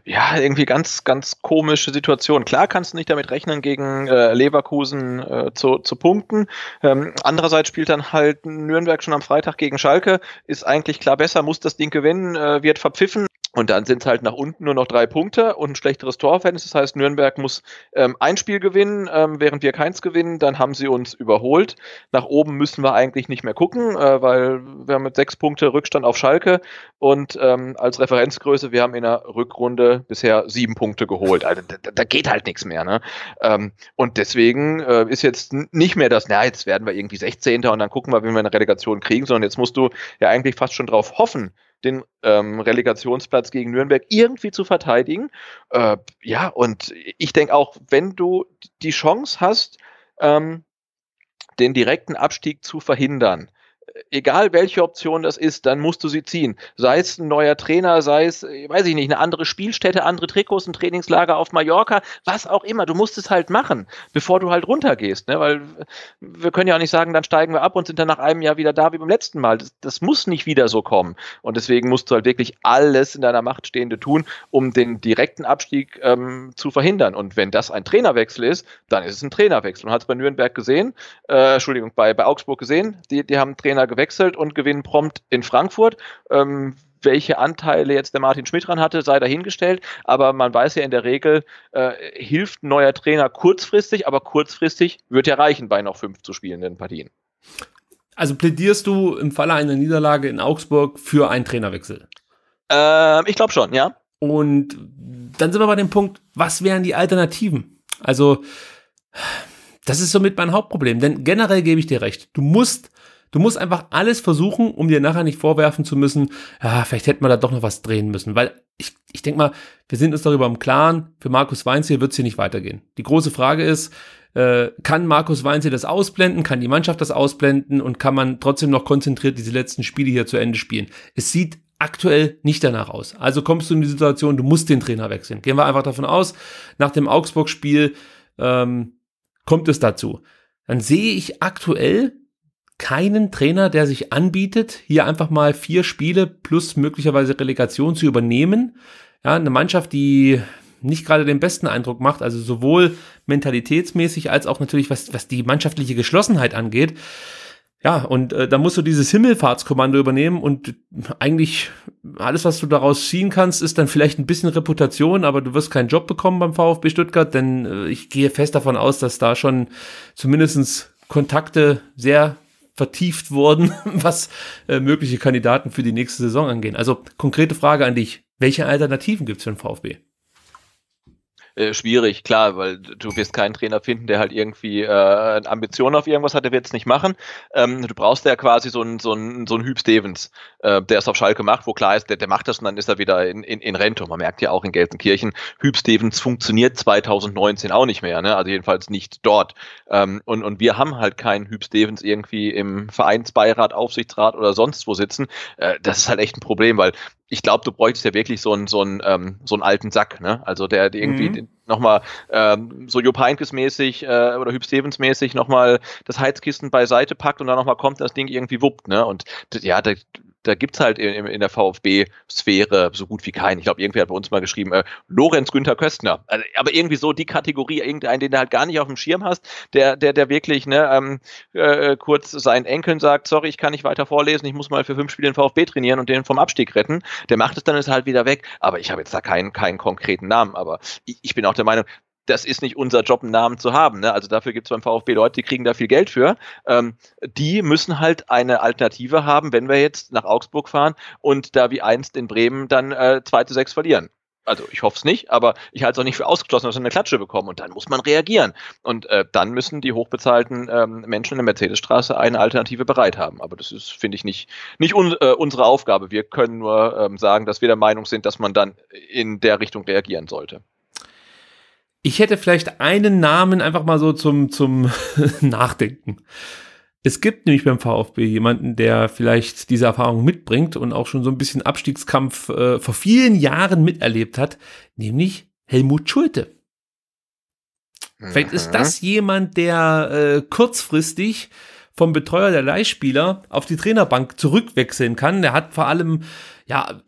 Ja, irgendwie ganz komische Situation. Klar kannst du nicht damit rechnen, gegen Leverkusen zu punkten. Andererseits spielt dann halt Nürnberg schon am Freitag gegen Schalke. Ist eigentlich klar besser, muss das Ding gewinnen, wird verpfiffen. Und dann sind es halt nach unten nur noch 3 Punkte und ein schlechteres Torverhältnis. Das heißt, Nürnberg muss ein Spiel gewinnen, während wir keins gewinnen. Dann haben sie uns überholt. Nach oben müssen wir eigentlich nicht mehr gucken, weil wir haben mit 6 Punkte Rückstand auf Schalke. Und als Referenzgröße, wir haben in der Rückrunde bisher 7 Punkte geholt. Also da geht halt nichts mehr. Ne? Und deswegen ist jetzt nicht mehr das, na, jetzt werden wir irgendwie 16. und dann gucken wir, wie wir eine Relegation kriegen. Sondern jetzt musst du ja eigentlich fast schon drauf hoffen, den Relegationsplatz gegen Nürnberg irgendwie zu verteidigen. Ja, und ich denke auch, wenn du die Chance hast, den direkten Abstieg zu verhindern, egal welche Option das ist, dann musst du sie ziehen. Sei es ein neuer Trainer, sei es, weiß ich nicht, eine andere Spielstätte, andere Trikots, ein Trainingslager auf Mallorca, was auch immer. Du musst es halt machen, bevor du halt runtergehst. Ne? Weil wir können ja auch nicht sagen, dann steigen wir ab und sind dann nach einem Jahr wieder da wie beim letzten Mal. Das muss nicht wieder so kommen. Und deswegen musst du halt wirklich alles in deiner Macht Stehende tun, um den direkten Abstieg zu verhindern. Und wenn das ein Trainerwechsel ist, dann ist es ein Trainerwechsel. Man hat es bei Nürnberg gesehen, Entschuldigung, bei Augsburg gesehen, die haben Trainer gewechselt und gewinnen prompt in Frankfurt. Welche Anteile jetzt der Martin Schmidt dran hatte, sei dahingestellt. Aber man weiß ja in der Regel, hilft ein neuer Trainer kurzfristig, aber kurzfristig wird ja reichen bei noch 5 zu spielenden Partien. Also plädierst du im Falle einer Niederlage in Augsburg für einen Trainerwechsel? Ich glaube schon, ja. Und dann sind wir bei dem Punkt, was wären die Alternativen? Also das ist somit mein Hauptproblem, denn generell gebe ich dir recht. Du musst einfach alles versuchen, um dir nachher nicht vorwerfen zu müssen, ja, vielleicht hätten wir da doch noch was drehen müssen. Weil ich denke mal, wir sind uns darüber im Klaren, für Markus Weinzierl wird es hier nicht weitergehen. Die große Frage ist, kann Markus Weinzierl das ausblenden, kann die Mannschaft das ausblenden und kann man trotzdem noch konzentriert diese letzten Spiele hier zu Ende spielen? Es sieht aktuell nicht danach aus. Also kommst du in die Situation, du musst den Trainer wechseln. Gehen wir einfach davon aus, nach dem Augsburg-Spiel kommt es dazu. Dann sehe ich aktuell keinen Trainer, der sich anbietet, hier einfach mal 4 Spiele plus möglicherweise Relegation zu übernehmen. Ja, eine Mannschaft, die nicht gerade den besten Eindruck macht, also sowohl mentalitätsmäßig als auch natürlich, was die mannschaftliche Geschlossenheit angeht. Ja, und da musst du dieses Himmelfahrtskommando übernehmen und eigentlich alles, was du daraus ziehen kannst, ist dann vielleicht ein bisschen Reputation, aber du wirst keinen Job bekommen beim VfB Stuttgart, denn ich gehe fest davon aus, dass da schon zumindest Kontakte sehr vertieft worden, was mögliche Kandidaten für die nächste Saison angehen. Also konkrete Frage an dich. Welche Alternativen gibt es für den VfB? Schwierig, klar, weil du wirst keinen Trainer finden, der halt irgendwie eine Ambition auf irgendwas hat, der wird es nicht machen. Du brauchst ja quasi so einen Huub Stevens, der es auf Schalke macht, wo klar ist, der macht das und dann ist er wieder in Rente. Und man merkt ja auch in Gelsenkirchen, Huub Stevens funktioniert 2019 auch nicht mehr, ne? Also jedenfalls nicht dort. Und wir haben halt keinen Huub Stevens irgendwie im Vereinsbeirat, Aufsichtsrat oder sonst wo sitzen. Das ist halt echt ein Problem, weil ich glaube, du bräuchtest ja wirklich so einen alten Sack, ne? Also der irgendwie nochmal so Jupp Heynckes-mäßig oder Huub Stevens-mäßig nochmal das Heizkissen beiseite packt und dann nochmal kommt, das Ding irgendwie wuppt, ne? Und ja, da gibt's halt in der VfB-Sphäre so gut wie keinen. Ich glaube, irgendwer hat bei uns mal geschrieben, Lorenz Günther Köstner. Also, aber irgendwie so die Kategorie, irgendeinen, den du halt gar nicht auf dem Schirm hast, der wirklich ne, kurz seinen Enkeln sagt, sorry, ich kann nicht weiter vorlesen, ich muss mal für 5 Spiele den VfB trainieren und den vom Abstieg retten. Der macht es dann, ist halt wieder weg. Aber ich habe jetzt da keinen konkreten Namen. Aber ich bin auch der Meinung, das ist nicht unser Job, einen Namen zu haben. Ne? Also dafür gibt es beim VfB Leute, die kriegen da viel Geld für. Die müssen halt eine Alternative haben, wenn wir jetzt nach Augsburg fahren und da wie einst in Bremen dann 2:6 verlieren. Also ich hoffe es nicht, aber ich halte es auch nicht für ausgeschlossen, dass wir eine Klatsche bekommen. Und dann muss man reagieren. Und dann müssen die hochbezahlten Menschen in der Mercedesstraße eine Alternative bereit haben. Aber das ist, finde ich, nicht unsere Aufgabe. Wir können nur sagen, dass wir der Meinung sind, dass man dann in der Richtung reagieren sollte. Ich hätte vielleicht einen Namen einfach mal so zum Nachdenken. Es gibt nämlich beim VfB jemanden, der vielleicht diese Erfahrung mitbringt und auch schon so ein bisschen Abstiegskampf vor vielen Jahren miterlebt hat, nämlich Helmut Schulte. Vielleicht ist das jemand, der kurzfristig vom Betreuer der Leihspieler auf die Trainerbank zurückwechseln kann. Der hat vor allem, ja,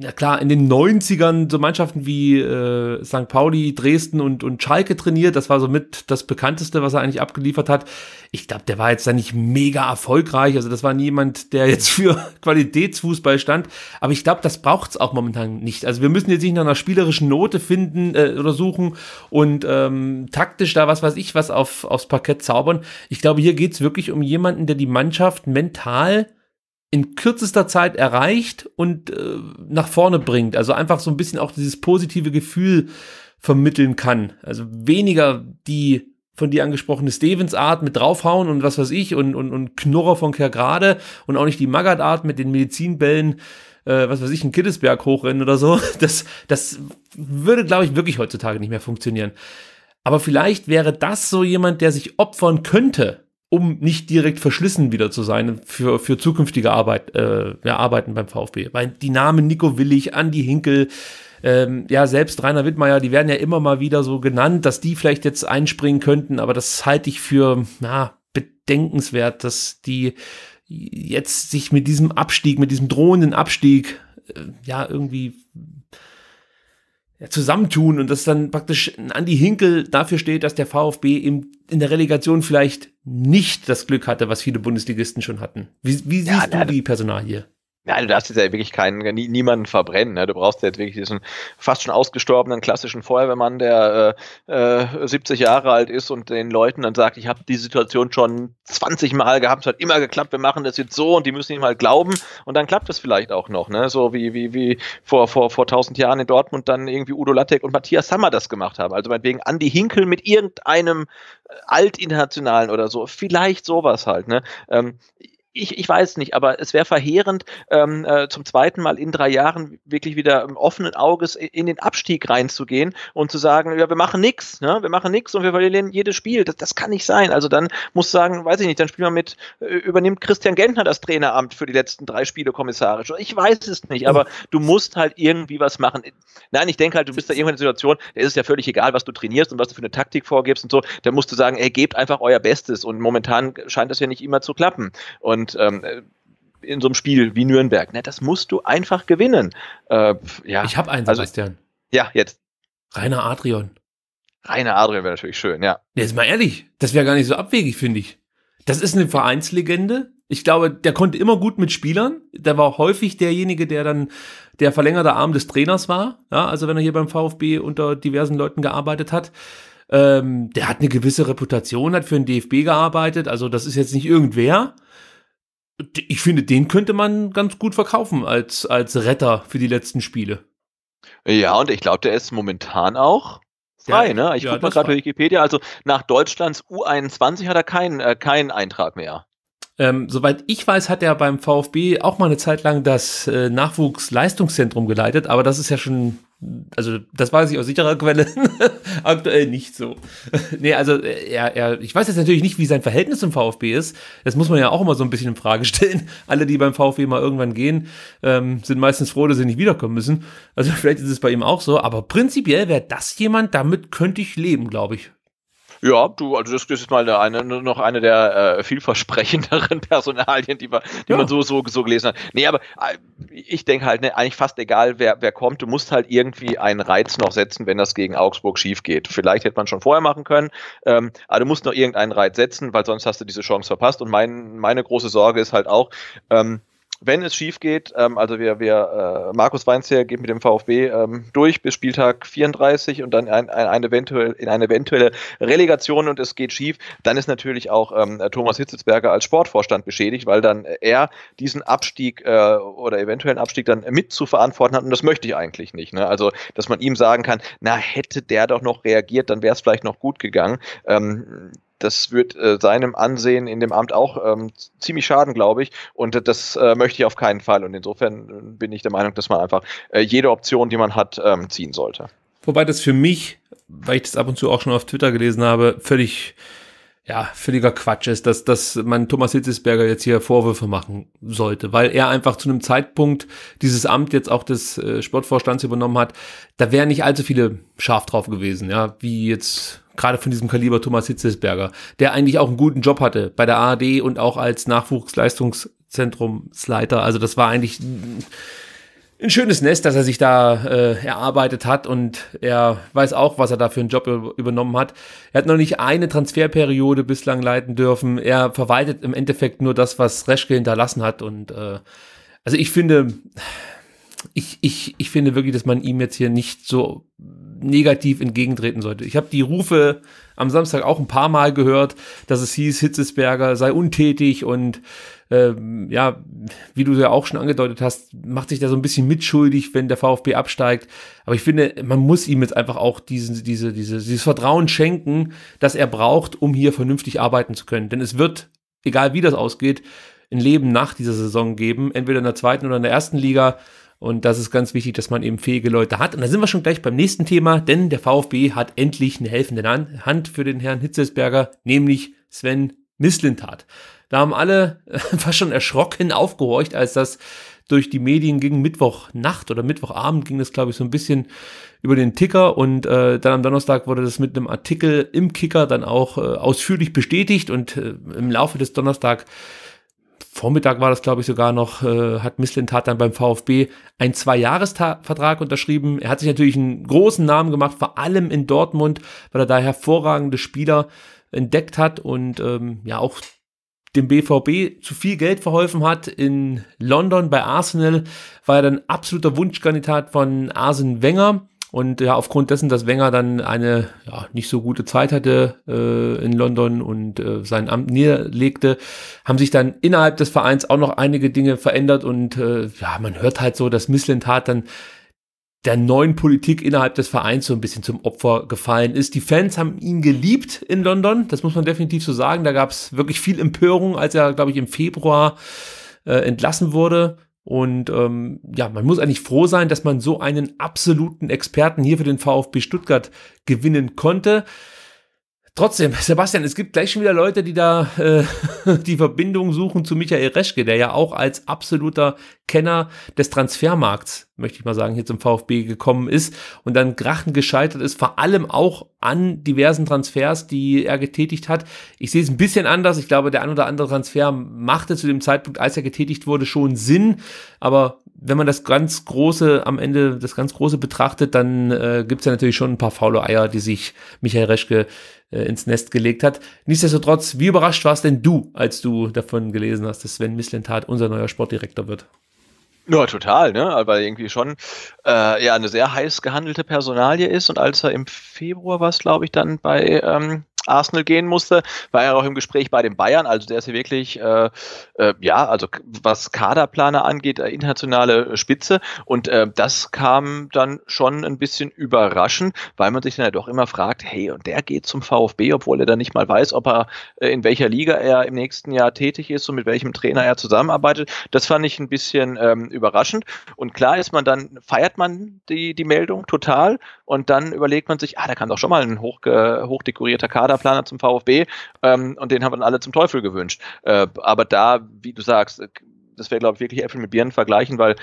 na klar, in den 90ern so Mannschaften wie St. Pauli, Dresden und Schalke trainiert. Das war somit das Bekannteste, was er eigentlich abgeliefert hat. Ich glaube, der war jetzt da nicht mega erfolgreich. Also das war niemand, der jetzt für Qualitätsfußball stand. Aber ich glaube, das braucht es auch momentan nicht. Also wir müssen jetzt nicht nach einer spielerischen Note finden oder suchen und taktisch da was weiß ich was aufs Parkett zaubern. Ich glaube, hier geht es wirklich um jemanden, der die Mannschaft mental in kürzester Zeit erreicht und nach vorne bringt. Also einfach so ein bisschen auch dieses positive Gefühl vermitteln kann. Also weniger die von dir angesprochene Stevens-Art mit draufhauen und was weiß ich und Knurrer von Kergrade und auch nicht die Magath-Art mit den Medizinbällen, was weiß ich, in Kittesberg hochrennen oder so. Das würde, glaube ich, wirklich heutzutage nicht mehr funktionieren. Aber vielleicht wäre das so jemand, der sich opfern könnte, um nicht direkt verschlissen wieder zu sein für zukünftige Arbeit, Arbeiten beim VfB. Weil die Namen Nico Willig, Andi Hinkel, ja selbst Rainer Wittmeier, die werden ja immer mal wieder so genannt, dass die vielleicht jetzt einspringen könnten, aber das halte ich für bedenkenswert, dass die jetzt sich mit diesem Abstieg, mit diesem drohenden Abstieg irgendwie zusammentun und dass dann praktisch Andi Hinkel dafür steht, dass der VfB in der Relegation vielleicht nicht das Glück hatte, was viele Bundesligisten schon hatten. Wie siehst du die Personalie? Ja, du darfst jetzt ja wirklich niemanden verbrennen. Ne? Du brauchst jetzt wirklich diesen fast schon ausgestorbenen klassischen Feuerwehrmann, der 70 Jahre alt ist und den Leuten dann sagt, ich habe die Situation schon 20 Mal gehabt, es hat immer geklappt, wir machen das jetzt so und die müssen ihm halt glauben und dann klappt es vielleicht auch noch. Ne? So wie vor 1000 Jahren in Dortmund dann irgendwie Udo Lattek und Matthias Sammer das gemacht haben. Also meinetwegen Andi Hinkel mit irgendeinem Altinternationalen oder so. Vielleicht sowas halt. Ne? Ich weiß nicht, aber es wäre verheerend, zum zweiten Mal in 3 Jahren wirklich wieder offenen Auges in den Abstieg reinzugehen und zu sagen, ja, wir machen nichts, ne? Wir machen nichts und wir verlieren jedes Spiel. Das kann nicht sein. Also dann muss sagen, weiß ich nicht, dann spielen wir mit, übernimmt Christian Gentner das Traineramt für die letzten 3 Spiele kommissarisch. Ich weiß es nicht, aber du musst halt irgendwie was machen. Nein, ich denke halt, du bist da irgendwann in der Situation, da ist es ja völlig egal, was du trainierst und was du für eine Taktik vorgibst und so. Da musst du sagen, ey, gebt einfach euer Bestes und momentan scheint das ja nicht immer zu klappen. Und in so einem Spiel wie Nürnberg, ne, das musst du einfach gewinnen. Ja. Ich habe einen, Sebastian. Also, ja, jetzt. Rainer Adrian. Rainer Adrian wäre natürlich schön, ja. Jetzt mal ehrlich, das wäre gar nicht so abwegig, finde ich. Das ist eine Vereinslegende. Ich glaube, der konnte immer gut mit Spielern. Der war häufig derjenige, der dann der verlängerte Arm des Trainers war. Ja, also wenn er hier beim VfB unter diversen Leuten gearbeitet hat. Der hat eine gewisse Reputation, hat für den DFB gearbeitet. Also das ist jetzt nicht irgendwer. Ich finde, den könnte man ganz gut verkaufen als Retter für die letzten Spiele. Ja, und ich glaube, der ist momentan auch frei, ne? Ich gucke mal gerade bei Wikipedia, also nach Deutschlands U21 hat er keinen Eintrag mehr. Soweit ich weiß, hat er beim VfB auch mal eine Zeit lang das Nachwuchsleistungszentrum geleitet, aber das ist ja schon, also das weiß ich aus sicherer Quelle, aktuell nicht so. Nee, also ich weiß jetzt natürlich nicht, wie sein Verhältnis zum VfB ist, das muss man ja auch immer so ein bisschen in Frage stellen. Alle, die beim VfB mal irgendwann gehen, sind meistens froh, dass sie nicht wiederkommen müssen. Also vielleicht ist es bei ihm auch so, aber prinzipiell wäre das jemand, damit könnte ich leben, glaube ich. Ja, also das ist mal noch eine der vielversprechenderen Personalien, die man so gelesen hat. Nee, aber ich denke halt, ne, eigentlich fast egal, wer kommt, du musst halt irgendwie einen Reiz noch setzen, wenn das gegen Augsburg schief geht. Vielleicht hätte man schon vorher machen können, aber du musst noch irgendeinen Reiz setzen, weil sonst hast du diese Chance verpasst. Und meine große Sorge ist halt auch, wenn es schief geht, also wir Markus Weinzierl geht mit dem VfB durch bis Spieltag 34 und dann eine eventuelle Relegation und es geht schief, dann ist natürlich auch Thomas Hitzlsperger als Sportvorstand beschädigt, weil dann er diesen Abstieg oder eventuellen Abstieg dann mit zu verantworten hat und das möchte ich eigentlich nicht. Ne? Also, dass man ihm sagen kann, na, hätte der doch noch reagiert, dann wäre es vielleicht noch gut gegangen. Das wird seinem Ansehen in dem Amt auch ziemlich schaden, glaube ich. Und das möchte ich auf keinen Fall. Und insofern bin ich der Meinung, dass man einfach jede Option, die man hat, ziehen sollte. Wobei das für mich, weil ich das ab und zu auch schon auf Twitter gelesen habe, völliger Quatsch ist, dass man Thomas Hitzlsperger jetzt hier Vorwürfe machen sollte, weil er einfach zu einem Zeitpunkt dieses Amt jetzt auch des Sportvorstands übernommen hat. Da wären nicht allzu viele scharf drauf gewesen, ja, wie jetzt gerade von diesem Kaliber Thomas Hitzlsperger, der eigentlich auch einen guten Job hatte bei der ARD und auch als Nachwuchsleistungszentrumsleiter. Also das war eigentlich ein schönes Nest, das er sich da erarbeitet hat, und er weiß auch, was er da für einen Job übernommen hat. Er hat noch nicht eine Transferperiode bislang leiten dürfen. Er verwaltet im Endeffekt nur das, was Reschke hinterlassen hat, und also ich finde, ich finde wirklich, dass man ihm jetzt hier nicht so negativ entgegentreten sollte. Ich habe die Rufe am Samstag auch ein paar Mal gehört, dass es hieß, Hitzlsperger sei untätig und ja, wie du ja auch schon angedeutet hast, macht sich da so ein bisschen mitschuldig, wenn der VfB absteigt. Aber ich finde, man muss ihm jetzt einfach auch dieses Vertrauen schenken, das er braucht, um hier vernünftig arbeiten zu können. Denn es wird, egal wie das ausgeht, ein Leben nach dieser Saison geben, entweder in der zweiten oder in der ersten Liga. Und das ist ganz wichtig, dass man eben fähige Leute hat. Und da sind wir schon gleich beim nächsten Thema, denn der VfB hat endlich eine helfende Hand für den Herrn Hitzlsperger, nämlich Sven Mislintat. Da haben alle fast schon erschrocken aufgehorcht, als das durch die Medien ging. Mittwochnacht oder Mittwochabend ging das, glaube ich, so ein bisschen über den Ticker. Und dann am Donnerstag wurde das mit einem Artikel im Kicker dann auch ausführlich bestätigt. Und im Laufe des Donnerstagvormittag war das, glaube ich, sogar noch, hat Mislintat dann beim VfB einen 2-Jahres-Vertrag unterschrieben. Er hat sich natürlich einen großen Namen gemacht, vor allem in Dortmund, weil er da hervorragende Spieler entdeckt hat und ja auch dem BVB zu viel Geld verholfen hat. In London bei Arsenal war er dann absoluter Wunschkandidat von Arsene Wenger. Und ja, aufgrund dessen, dass Wenger dann eine nicht so gute Zeit hatte in London und sein Amt niederlegte, haben sich dann innerhalb des Vereins auch noch einige Dinge verändert. Und ja, man hört halt so, dass Mislintat dann der neuen Politik innerhalb des Vereins so ein bisschen zum Opfer gefallen ist. Die Fans haben ihn geliebt in London, das muss man definitiv so sagen. Da gab es wirklich viel Empörung, als er, glaube ich, im Februar entlassen wurde. Und ja, man muss eigentlich froh sein, dass man so einen absoluten Experten hier für den VfB Stuttgart gewinnen konnte. Trotzdem, Sebastian, es gibt gleich schon wieder Leute, die da die Verbindung suchen zu Michael Reschke, der ja auch als absoluter Kenner des Transfermarkts, möchte ich mal sagen, hier zum VfB gekommen ist und dann krachend gescheitert ist, vor allem auch an diversen Transfers, die er getätigt hat. Ich sehe es ein bisschen anders. Ich glaube, der ein oder andere Transfer machte zu dem Zeitpunkt, als er getätigt wurde, schon Sinn. Aber wenn man das ganz Große am Ende, das ganz Große betrachtet, dann gibt es ja natürlich schon ein paar faule Eier, die sich Michael Reschke ins Nest gelegt hat. Nichtsdestotrotz, wie überrascht warst denn du, als du davon gelesen hast, dass Sven Mislintat unser neuer Sportdirektor wird? Ja, total, ne? Weil irgendwie schon ja eine sehr heiß gehandelte Personalie ist, und als er im Februar war, glaube ich, dann bei Arsenal gehen musste, war er auch im Gespräch bei den Bayern. Also der ist hier wirklich, ja, also was Kaderplaner angeht, internationale Spitze. Und das kam dann schon ein bisschen überraschend, weil man sich dann ja doch immer fragt, hey, und der geht zum VfB, obwohl er dann nicht mal weiß, ob er in welcher Liga er im nächsten Jahr tätig ist und mit welchem Trainer er zusammenarbeitet. Das fand ich ein bisschen überraschend. Und klar ist man dann, feiert man die Meldung total, und dann überlegt man sich, ah, da kam doch schon mal ein hochdekorierter Kader Planer zum VfB, und den haben wir dann alle zum Teufel gewünscht. Aber da, wie du sagst, das wäre, glaube ich, wirklich Äpfel mit Birnen vergleichen, weil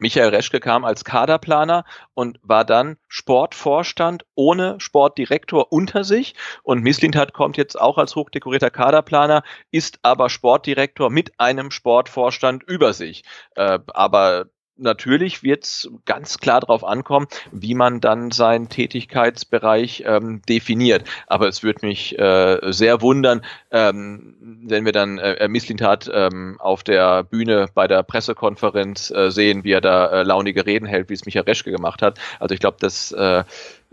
Michael Reschke kam als Kaderplaner und war dann Sportvorstand ohne Sportdirektor unter sich, und Mislintat kommt jetzt auch als hochdekorierter Kaderplaner, ist aber Sportdirektor mit einem Sportvorstand über sich. Aber natürlich wird es ganz klar darauf ankommen, wie man dann seinen Tätigkeitsbereich definiert. Aber es würde mich sehr wundern, wenn wir dann Mislintat auf der Bühne bei der Pressekonferenz sehen, wie er da launige Reden hält, wie es Michael Reschke gemacht hat. Also ich glaube, dass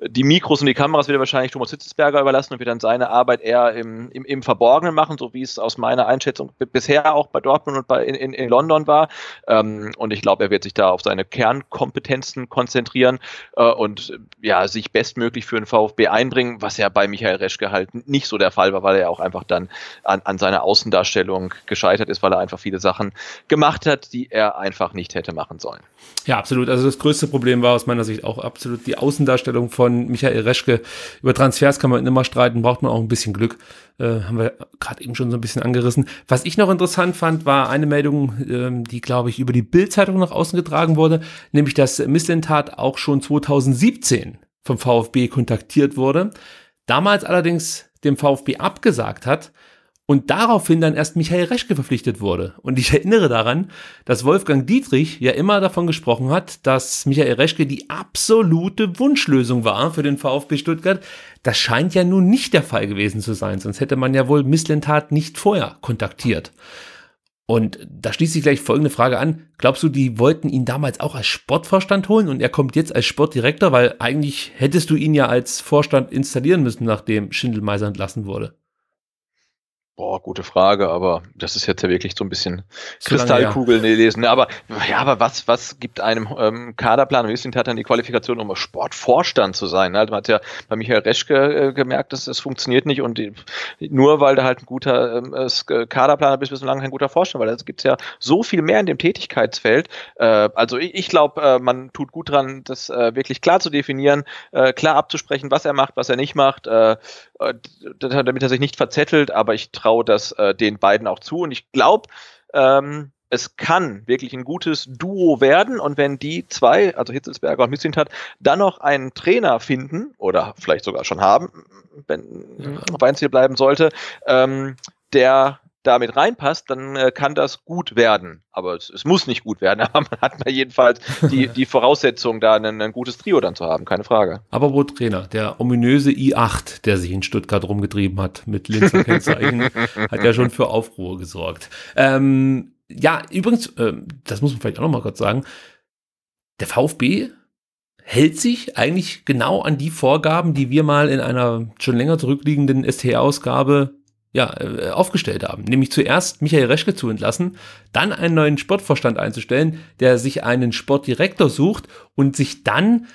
die Mikros und die Kameras wird er wahrscheinlich Thomas Hitzlsperger überlassen und wird dann seine Arbeit eher im Verborgenen machen, so wie es aus meiner Einschätzung bisher auch bei Dortmund und in London war. Und ich glaube, er wird sich da auf seine Kernkompetenzen konzentrieren und ja, sich bestmöglich für den VfB einbringen, was ja bei Michael Reschke halt nicht so der Fall war, weil er auch einfach dann an seiner Außendarstellung gescheitert ist, weil er einfach viele Sachen gemacht hat, die er einfach nicht hätte machen sollen. Ja, absolut. Also das größte Problem war aus meiner Sicht auch absolut die Außendarstellung von Michael Reschke. Über Transfers kann man immer streiten, braucht man auch ein bisschen Glück. Haben wir gerade eben schon so ein bisschen angerissen. Was ich noch interessant fand, war eine Meldung, die, glaube ich, über die Bild-Zeitung nach außen getragen wurde, nämlich, dass Mislintat auch schon 2017 vom VfB kontaktiert wurde, damals allerdings dem VfB abgesagt hat und daraufhin dann erst Michael Reschke verpflichtet wurde. Und ich erinnere daran, dass Wolfgang Dietrich ja immer davon gesprochen hat, dass Michael Reschke die absolute Wunschlösung war für den VfB Stuttgart. Das scheint ja nun nicht der Fall gewesen zu sein, sonst hätte man ja wohl Mislintat nicht vorher kontaktiert. Und da schließt sich gleich folgende Frage an. Glaubst du, die wollten ihn damals auch als Sportvorstand holen und er kommt jetzt als Sportdirektor? Weil eigentlich hättest du ihn ja als Vorstand installieren müssen, nachdem Schindelmeiser entlassen wurde. Boah, gute Frage, aber das ist jetzt ja wirklich so ein bisschen Kristallkugeln lesen. Aber ja, aber was gibt einem Kaderplan? Mislintat hat dann die Qualifikation, um Sportvorstand zu sein. Man hat ja bei Michael Reschke gemerkt, dass es funktioniert nicht, und nur weil da halt ein guter Kaderplaner bist, bist du lange kein guter Vorstand, weil es gibt ja so viel mehr in dem Tätigkeitsfeld. Also ich glaube, man tut gut dran, das wirklich klar zu definieren, klar abzusprechen, was er macht, was er nicht macht, damit er sich nicht verzettelt, aber ich traue das den beiden auch zu, und ich glaube, es kann wirklich ein gutes Duo werden, und wenn die zwei, also Hitzlsperger und Mislintat, dann noch einen Trainer finden oder vielleicht sogar schon haben, wenn Weinzierl bleiben sollte, der damit reinpasst, dann kann das gut werden. Aber es muss nicht gut werden, aber man hat jedenfalls die Voraussetzung, da ein gutes Trio dann zu haben, keine Frage. Aber wo Trainer, der ominöse I8, der sich in Stuttgart rumgetrieben hat mit Linzer Kennzeichen, hat ja schon für Aufruhr gesorgt. Ja, übrigens, das muss man vielleicht auch noch mal kurz sagen, der VfB hält sich eigentlich genau an die Vorgaben, die wir mal in einer schon länger zurückliegenden STR-Ausgabe ja, aufgestellt haben. Nämlich zuerst Michael Reschke zu entlassen, dann einen neuen Sportvorstand einzustellen, der sich einen Sportdirektor sucht und sich dann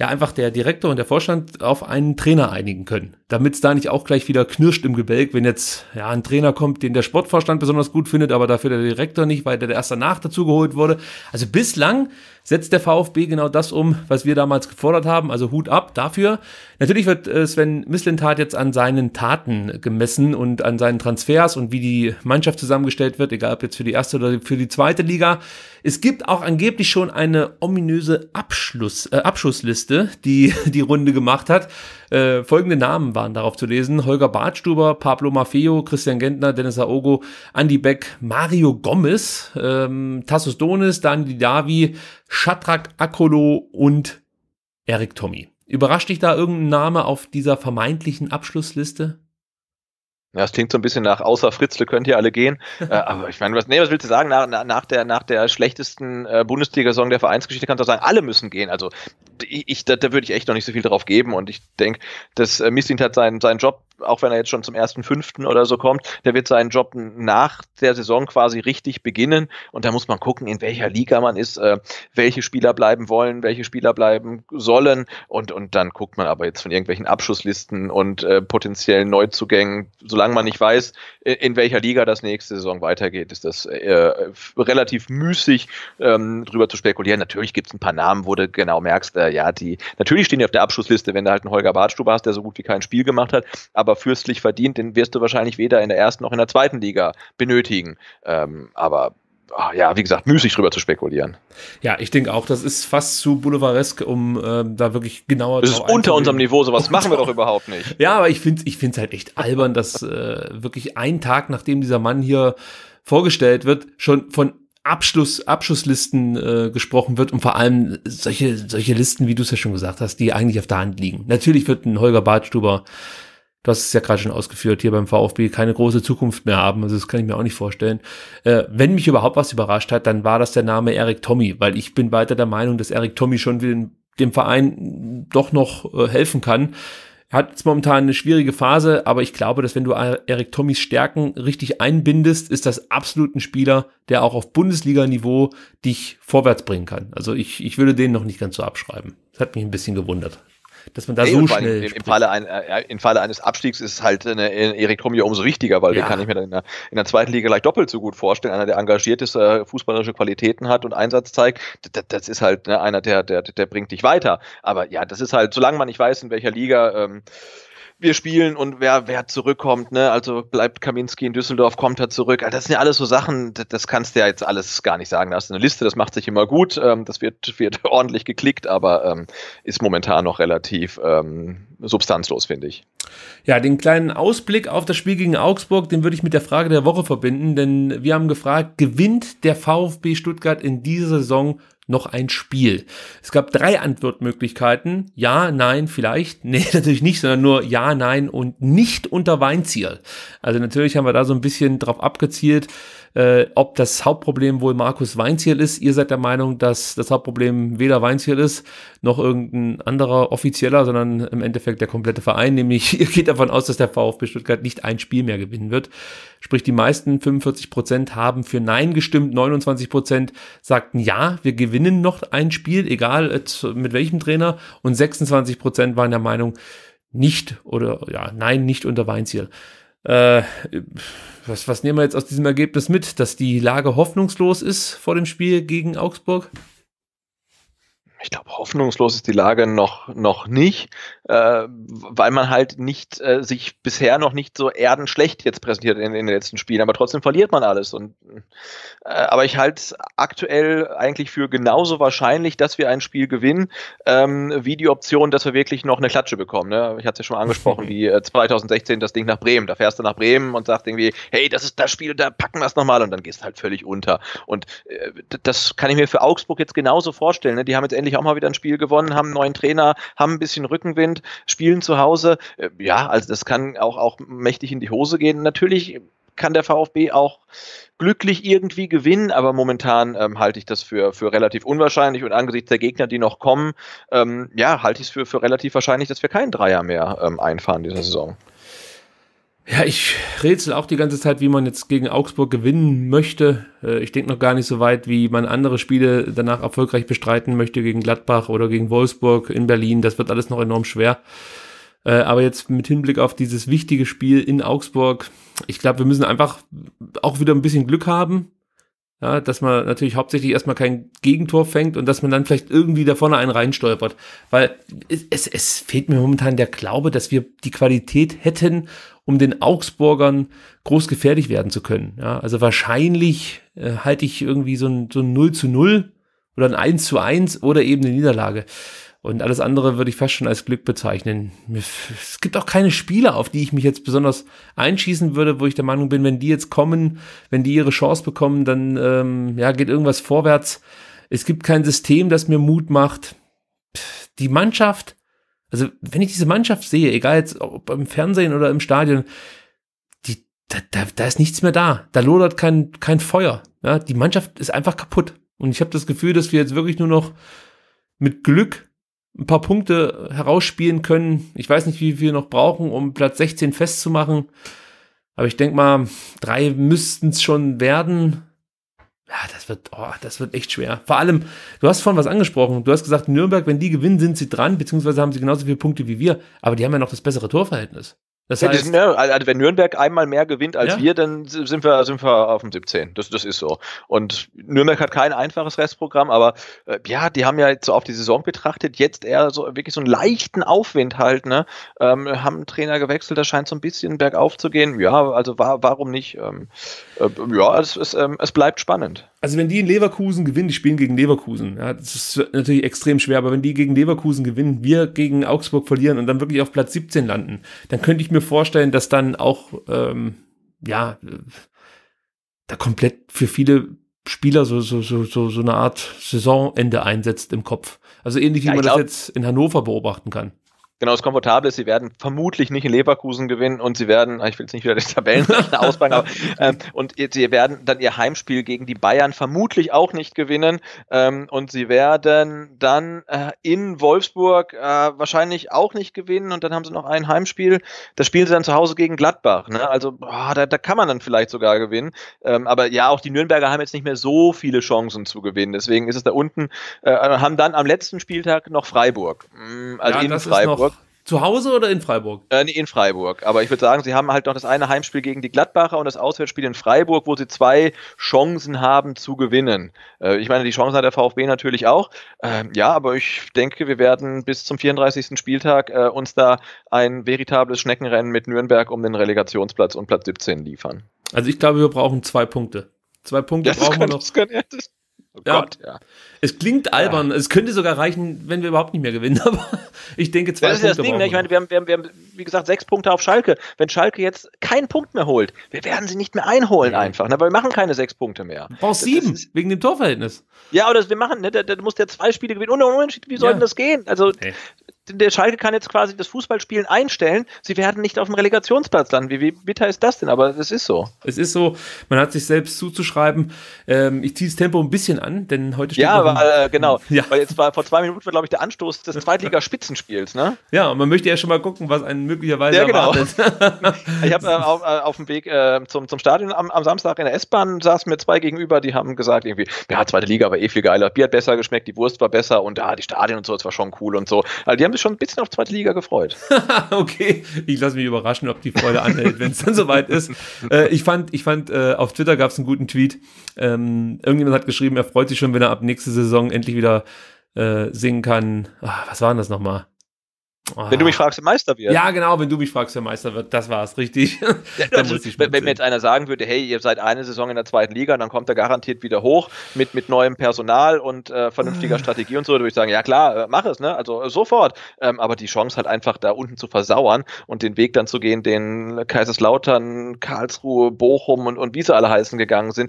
ja einfach der Direktor und der Vorstand auf einen Trainer einigen können. Damit es da nicht auch gleich wieder knirscht im Gebälk, wenn jetzt ja ein Trainer kommt, den der Sportvorstand besonders gut findet, aber dafür der Direktor nicht, weil der erst danach dazu geholt wurde. Also bislang setzt der VfB genau das um, was wir damals gefordert haben, also Hut ab dafür. Natürlich wird Sven Mislintat jetzt an seinen Taten gemessen und an seinen Transfers und wie die Mannschaft zusammengestellt wird, egal ob jetzt für die erste oder für die zweite Liga. Es gibt auch angeblich schon eine ominöse Abschussliste, die die Runde gemacht hat. Folgende Namen waren darauf zu lesen: Holger Badstuber, Pablo Maffeo, Christian Gentner, Dennis Aogo, Andi Beck, Mario Gomez, Tassos Donis, Daniel Didavi, Shadrach Akolo und Erik Tommy. Überrascht dich da irgendein Name auf dieser vermeintlichen Abschlussliste? Ja, das klingt so ein bisschen nach, außer Fritzle könnt ihr alle gehen. Aber ich meine, was willst du sagen? Nach der schlechtesten Bundesliga-Saison der Vereinsgeschichte kannst du auch sagen, alle müssen gehen. Also da würde ich echt noch nicht so viel drauf geben. Und ich denke, dass Mislintat seinen Job, auch wenn er jetzt schon zum 1.5. oder so kommt, der wird seinen Job nach der Saison quasi richtig beginnen. Und da muss man gucken, in welcher Liga man ist, welche Spieler bleiben wollen, welche Spieler bleiben sollen. Und dann guckt man aber jetzt von irgendwelchen Abschusslisten und potenziellen Neuzugängen, solange man nicht weiß, in welcher Liga das nächste Saison weitergeht, ist das relativ müßig, drüber zu spekulieren. Natürlich gibt es ein paar Namen, wo du genau merkst, ja, die natürlich stehen die auf der Abschussliste, wenn du halt einen Holger Badstuber hast, der so gut wie kein Spiel gemacht hat, aber fürstlich verdient, den wirst du wahrscheinlich weder in der ersten noch in der zweiten Liga benötigen. Aber ja, wie gesagt, müßig drüber zu spekulieren. Ja, ich denke auch, das ist fast zu boulevardesk, um da wirklich genauer zu sein. Das ist unter unserem Niveau, sowas machen wir doch überhaupt nicht. Ja, aber ich finde es halt echt albern, dass wirklich einen Tag, nachdem dieser Mann hier vorgestellt wird, schon von Abschusslisten gesprochen wird, und vor allem solche Listen, wie du es ja schon gesagt hast, die eigentlich auf der Hand liegen. Natürlich wird ein Holger Badstuber, du hast es ja gerade schon ausgeführt, hier beim VfB keine große Zukunft mehr haben. Also das kann ich mir auch nicht vorstellen. Wenn mich überhaupt was überrascht hat, dann war das der Name Erik Tommy, weil ich bin weiter der Meinung, dass Erik Tommy schon dem Verein doch noch helfen kann. Er hat jetzt momentan eine schwierige Phase, aber ich glaube, dass wenn du Erik Tommys Stärken richtig einbindest, ist das absolut ein Spieler, der auch auf Bundesliga-Niveau dich vorwärts bringen kann. Also ich würde den noch nicht ganz so abschreiben. Das hat mich ein bisschen gewundert, dass man da so schnell im Falle eines Abstiegs ist halt Erik Tommy umso wichtiger, weil den kann ich mir dann in der zweiten Liga gleich doppelt so gut vorstellen. Einer, der engagierteste fußballerische Qualitäten hat und Einsatz zeigt, das ist halt einer, der bringt dich weiter. Aber ja, das ist halt, solange man nicht weiß, in welcher Liga wir spielen und wer zurückkommt, ne? Also bleibt Kaminski in Düsseldorf, kommt er zurück. Also das sind ja alles so Sachen, das kannst du ja jetzt alles gar nicht sagen. Da hast du eine Liste, das macht sich immer gut, das wird ordentlich geklickt, aber ist momentan noch relativ substanzlos, finde ich. Ja, den kleinen Ausblick auf das Spiel gegen Augsburg, den würde ich mit der Frage der Woche verbinden, denn wir haben gefragt, gewinnt der VfB Stuttgart in dieser Saison noch ein Spiel? Es gab 3 Antwortmöglichkeiten. Ja, nein, vielleicht. Nee, natürlich nicht, sondern nur ja, nein und nicht unter Weinzierl. Also natürlich haben wir da so ein bisschen drauf abgezielt, ob das Hauptproblem wohl Markus Weinzierl ist. Ihr seid der Meinung, dass das Hauptproblem weder Weinzierl ist, noch irgendein anderer Offizieller, sondern im Endeffekt der komplette Verein. Nämlich, ihr geht davon aus, dass der VfB Stuttgart nicht ein Spiel mehr gewinnen wird. Sprich, die meisten, 45%, haben für Nein gestimmt, 29% sagten ja, wir gewinnen noch ein Spiel, egal mit welchem Trainer. Und 26% waren der Meinung, nicht oder ja, nein, nicht unter Weinzierl. Was nehmen wir jetzt aus diesem Ergebnis mit, dass die Lage hoffnungslos ist vor dem Spiel gegen Augsburg? Ich glaube, hoffnungslos ist die Lage noch nicht, weil man halt nicht sich bisher noch nicht so erdenschlecht jetzt präsentiert in den letzten Spielen, aber trotzdem verliert man alles. Und, aber ich halte es aktuell eigentlich für genauso wahrscheinlich, dass wir ein Spiel gewinnen, wie die Option, dass wir wirklich noch eine Klatsche bekommen. Ne? Ich hatte es ja schon mal angesprochen, wie 2016 das Ding nach Bremen. Da fährst du nach Bremen und sagst irgendwie, hey, das ist das Spiel, da packen wir es nochmal, und dann gehst du halt völlig unter. Und das kann ich mir für Augsburg jetzt genauso vorstellen. Ne? Die haben jetzt endlich auch mal wieder ein Spiel gewonnen, haben einen neuen Trainer, haben ein bisschen Rückenwind, spielen zu Hause. Ja, also das kann auch mächtig in die Hose gehen. Natürlich kann der VfB auch glücklich irgendwie gewinnen, aber momentan halte ich das für relativ unwahrscheinlich, und angesichts der Gegner, die noch kommen, ja, halte ich es für relativ wahrscheinlich, dass wir keinen Dreier mehr einfahren diese Saison. Ja, ich rätsel auch die ganze Zeit, wie man jetzt gegen Augsburg gewinnen möchte. Ich denke noch gar nicht so weit, wie man andere Spiele danach erfolgreich bestreiten möchte, gegen Gladbach oder gegen Wolfsburg in Berlin. Das wird alles noch enorm schwer. Aber jetzt mit Hinblick auf dieses wichtige Spiel in Augsburg, ich glaube, wir müssen einfach auch wieder ein bisschen Glück haben. Ja, dass man natürlich hauptsächlich erstmal kein Gegentor fängt und dass man dann vielleicht irgendwie da vorne einen reinstolpert. Weil es fehlt mir momentan der Glaube, dass wir die Qualität hätten, um den Augsburgern groß gefährlich werden zu können. Ja, also wahrscheinlich halte ich irgendwie so ein 0:0 oder ein 1:1 oder eben eine Niederlage. Und alles andere würde ich fast schon als Glück bezeichnen. Es gibt auch keine Spieler, auf die ich mich jetzt besonders einschießen würde, wo ich der Meinung bin, wenn die jetzt kommen, wenn die ihre Chance bekommen, dann ja, geht irgendwas vorwärts. Es gibt kein System, das mir Mut macht. Die Mannschaft, also wenn ich diese Mannschaft sehe, egal jetzt ob im Fernsehen oder im Stadion, da ist nichts mehr da. Da lodert kein Feuer. Ja, die Mannschaft ist einfach kaputt. Und ich habe das Gefühl, dass wir jetzt wirklich nur noch mit Glück ein paar Punkte herausspielen können. Ich weiß nicht, wie wir noch brauchen, um Platz 16 festzumachen. Aber ich denke mal, 3 müssten es schon werden. Ja, das wird echt schwer. Vor allem, du hast vorhin was angesprochen. Du hast gesagt, Nürnberg, wenn die gewinnen, sind sie dran, beziehungsweise haben sie genauso viele Punkte wie wir. Aber die haben ja noch das bessere Torverhältnis. Das heißt, ja, also wenn Nürnberg einmal mehr gewinnt als wir, dann sind wir auf dem 17. Das ist so. Und Nürnberg hat kein einfaches Restprogramm, aber ja, die haben ja jetzt so auf die Saison betrachtet, jetzt eher so wirklich so einen leichten Aufwind halt, ne? Haben einen Trainer gewechselt, das scheint so ein bisschen bergauf zu gehen. Ja, also warum nicht? Ja, es bleibt spannend. Also wenn die in Leverkusen gewinnen, die spielen gegen Leverkusen, ja, das ist natürlich extrem schwer, aber wenn die gegen Leverkusen gewinnen, wir gegen Augsburg verlieren und dann wirklich auf Platz 17 landen, dann könnte ich mir vorstellen, dass dann auch, ja, da komplett für viele Spieler so eine Art Saisonende einsetzt im Kopf. Also ähnlich wie man das jetzt in Hannover beobachten kann. Genau, das Komfortable ist, sie werden vermutlich nicht in Leverkusen gewinnen und sie werden, ich will jetzt nicht wieder den Tabellenrechner auspacken, aber und sie werden dann ihr Heimspiel gegen die Bayern vermutlich auch nicht gewinnen, und sie werden dann in Wolfsburg wahrscheinlich auch nicht gewinnen, und dann haben sie noch ein Heimspiel, das spielen sie dann zu Hause gegen Gladbach, ne? Also da kann man dann vielleicht sogar gewinnen, aber ja, auch die Nürnberger haben jetzt nicht mehr so viele Chancen zu gewinnen, deswegen ist es da unten, haben dann am letzten Spieltag noch Freiburg, also ja, in Freiburg. Zu Hause oder in Freiburg? Nee, in Freiburg. Aber ich würde sagen, sie haben halt noch das eine Heimspiel gegen die Gladbacher und das Auswärtsspiel in Freiburg, wo sie zwei Chancen haben zu gewinnen. Ich meine, die Chancen hat der VfB natürlich auch. Ja, aber ich denke, wir werden bis zum 34. Spieltag uns da ein veritables Schneckenrennen mit Nürnberg um den Relegationsplatz und Platz 17 liefern. Also ich glaube, wir brauchen 2 Punkte. 2 Punkte das brauchen wir noch. Oh Gott, ja. Ja. Es klingt albern. Ja. Es könnte sogar reichen, wenn wir überhaupt nicht mehr gewinnen. Aber ich denke, 2 Punkte. Das ist das Ding. Ne? Ich meine, wir haben, wie gesagt, 6 Punkte auf Schalke. Wenn Schalke jetzt keinen Punkt mehr holt, wir werden sie nicht mehr einholen einfach. Ne? Weil wir machen keine 6 Punkte mehr. Du brauchst 7 wegen dem Torverhältnis. Ja, oder wir machen, ne? Da muss der 2 Spiele gewinnen. Wie soll denn das gehen? Also, der Schalke kann jetzt quasi das Fußballspielen einstellen. Sie werden nicht auf dem Relegationsplatz landen. Wie bitter ist das denn? Aber es ist so. Es ist so. Man hat sich selbst zuzuschreiben. Ich ziehe das Tempo ein bisschen an, denn heute steht genau. Ja. Weil jetzt war vor 2 Minuten, glaube ich, der Anstoß des Zweitligaspitzenspiels, ne? Ja, und man möchte ja schon mal gucken, was einen möglicherweise erwartet. Ich habe auf dem Weg zum Stadion am Samstag in der S-Bahn saßen mir 2 gegenüber, die haben gesagt irgendwie, ja, 2. Liga war eh viel geiler. Bier hat besser geschmeckt, die Wurst war besser und die Stadion und so, das war schon cool und so. Also die haben sich schon ein bisschen auf 2. Liga gefreut. Okay, ich lasse mich überraschen, ob die Freude anhält, wenn es dann soweit ist. Ich fand, auf Twitter gab es einen guten Tweet. Irgendjemand hat geschrieben, er freut sich schon, wenn er ab nächste Saison endlich wieder singen kann. Ach, was war denn das nochmal? Wenn du mich fragst, wer Meister wird. Ja, genau, wenn du mich fragst, wer Meister wird, das war's, richtig. Ja, also, wenn mir jetzt einer sagen würde, hey, ihr seid eine Saison in der 2. Liga, dann kommt er garantiert wieder hoch mit neuem Personal und vernünftiger Strategie und so, dann würde ich sagen, ja klar, mach es, ne? Also sofort. Aber die Chance halt einfach da unten zu versauern und den Weg dann zu gehen, den Kaiserslautern, Karlsruhe, Bochum und wie sie alle heißen gegangen sind,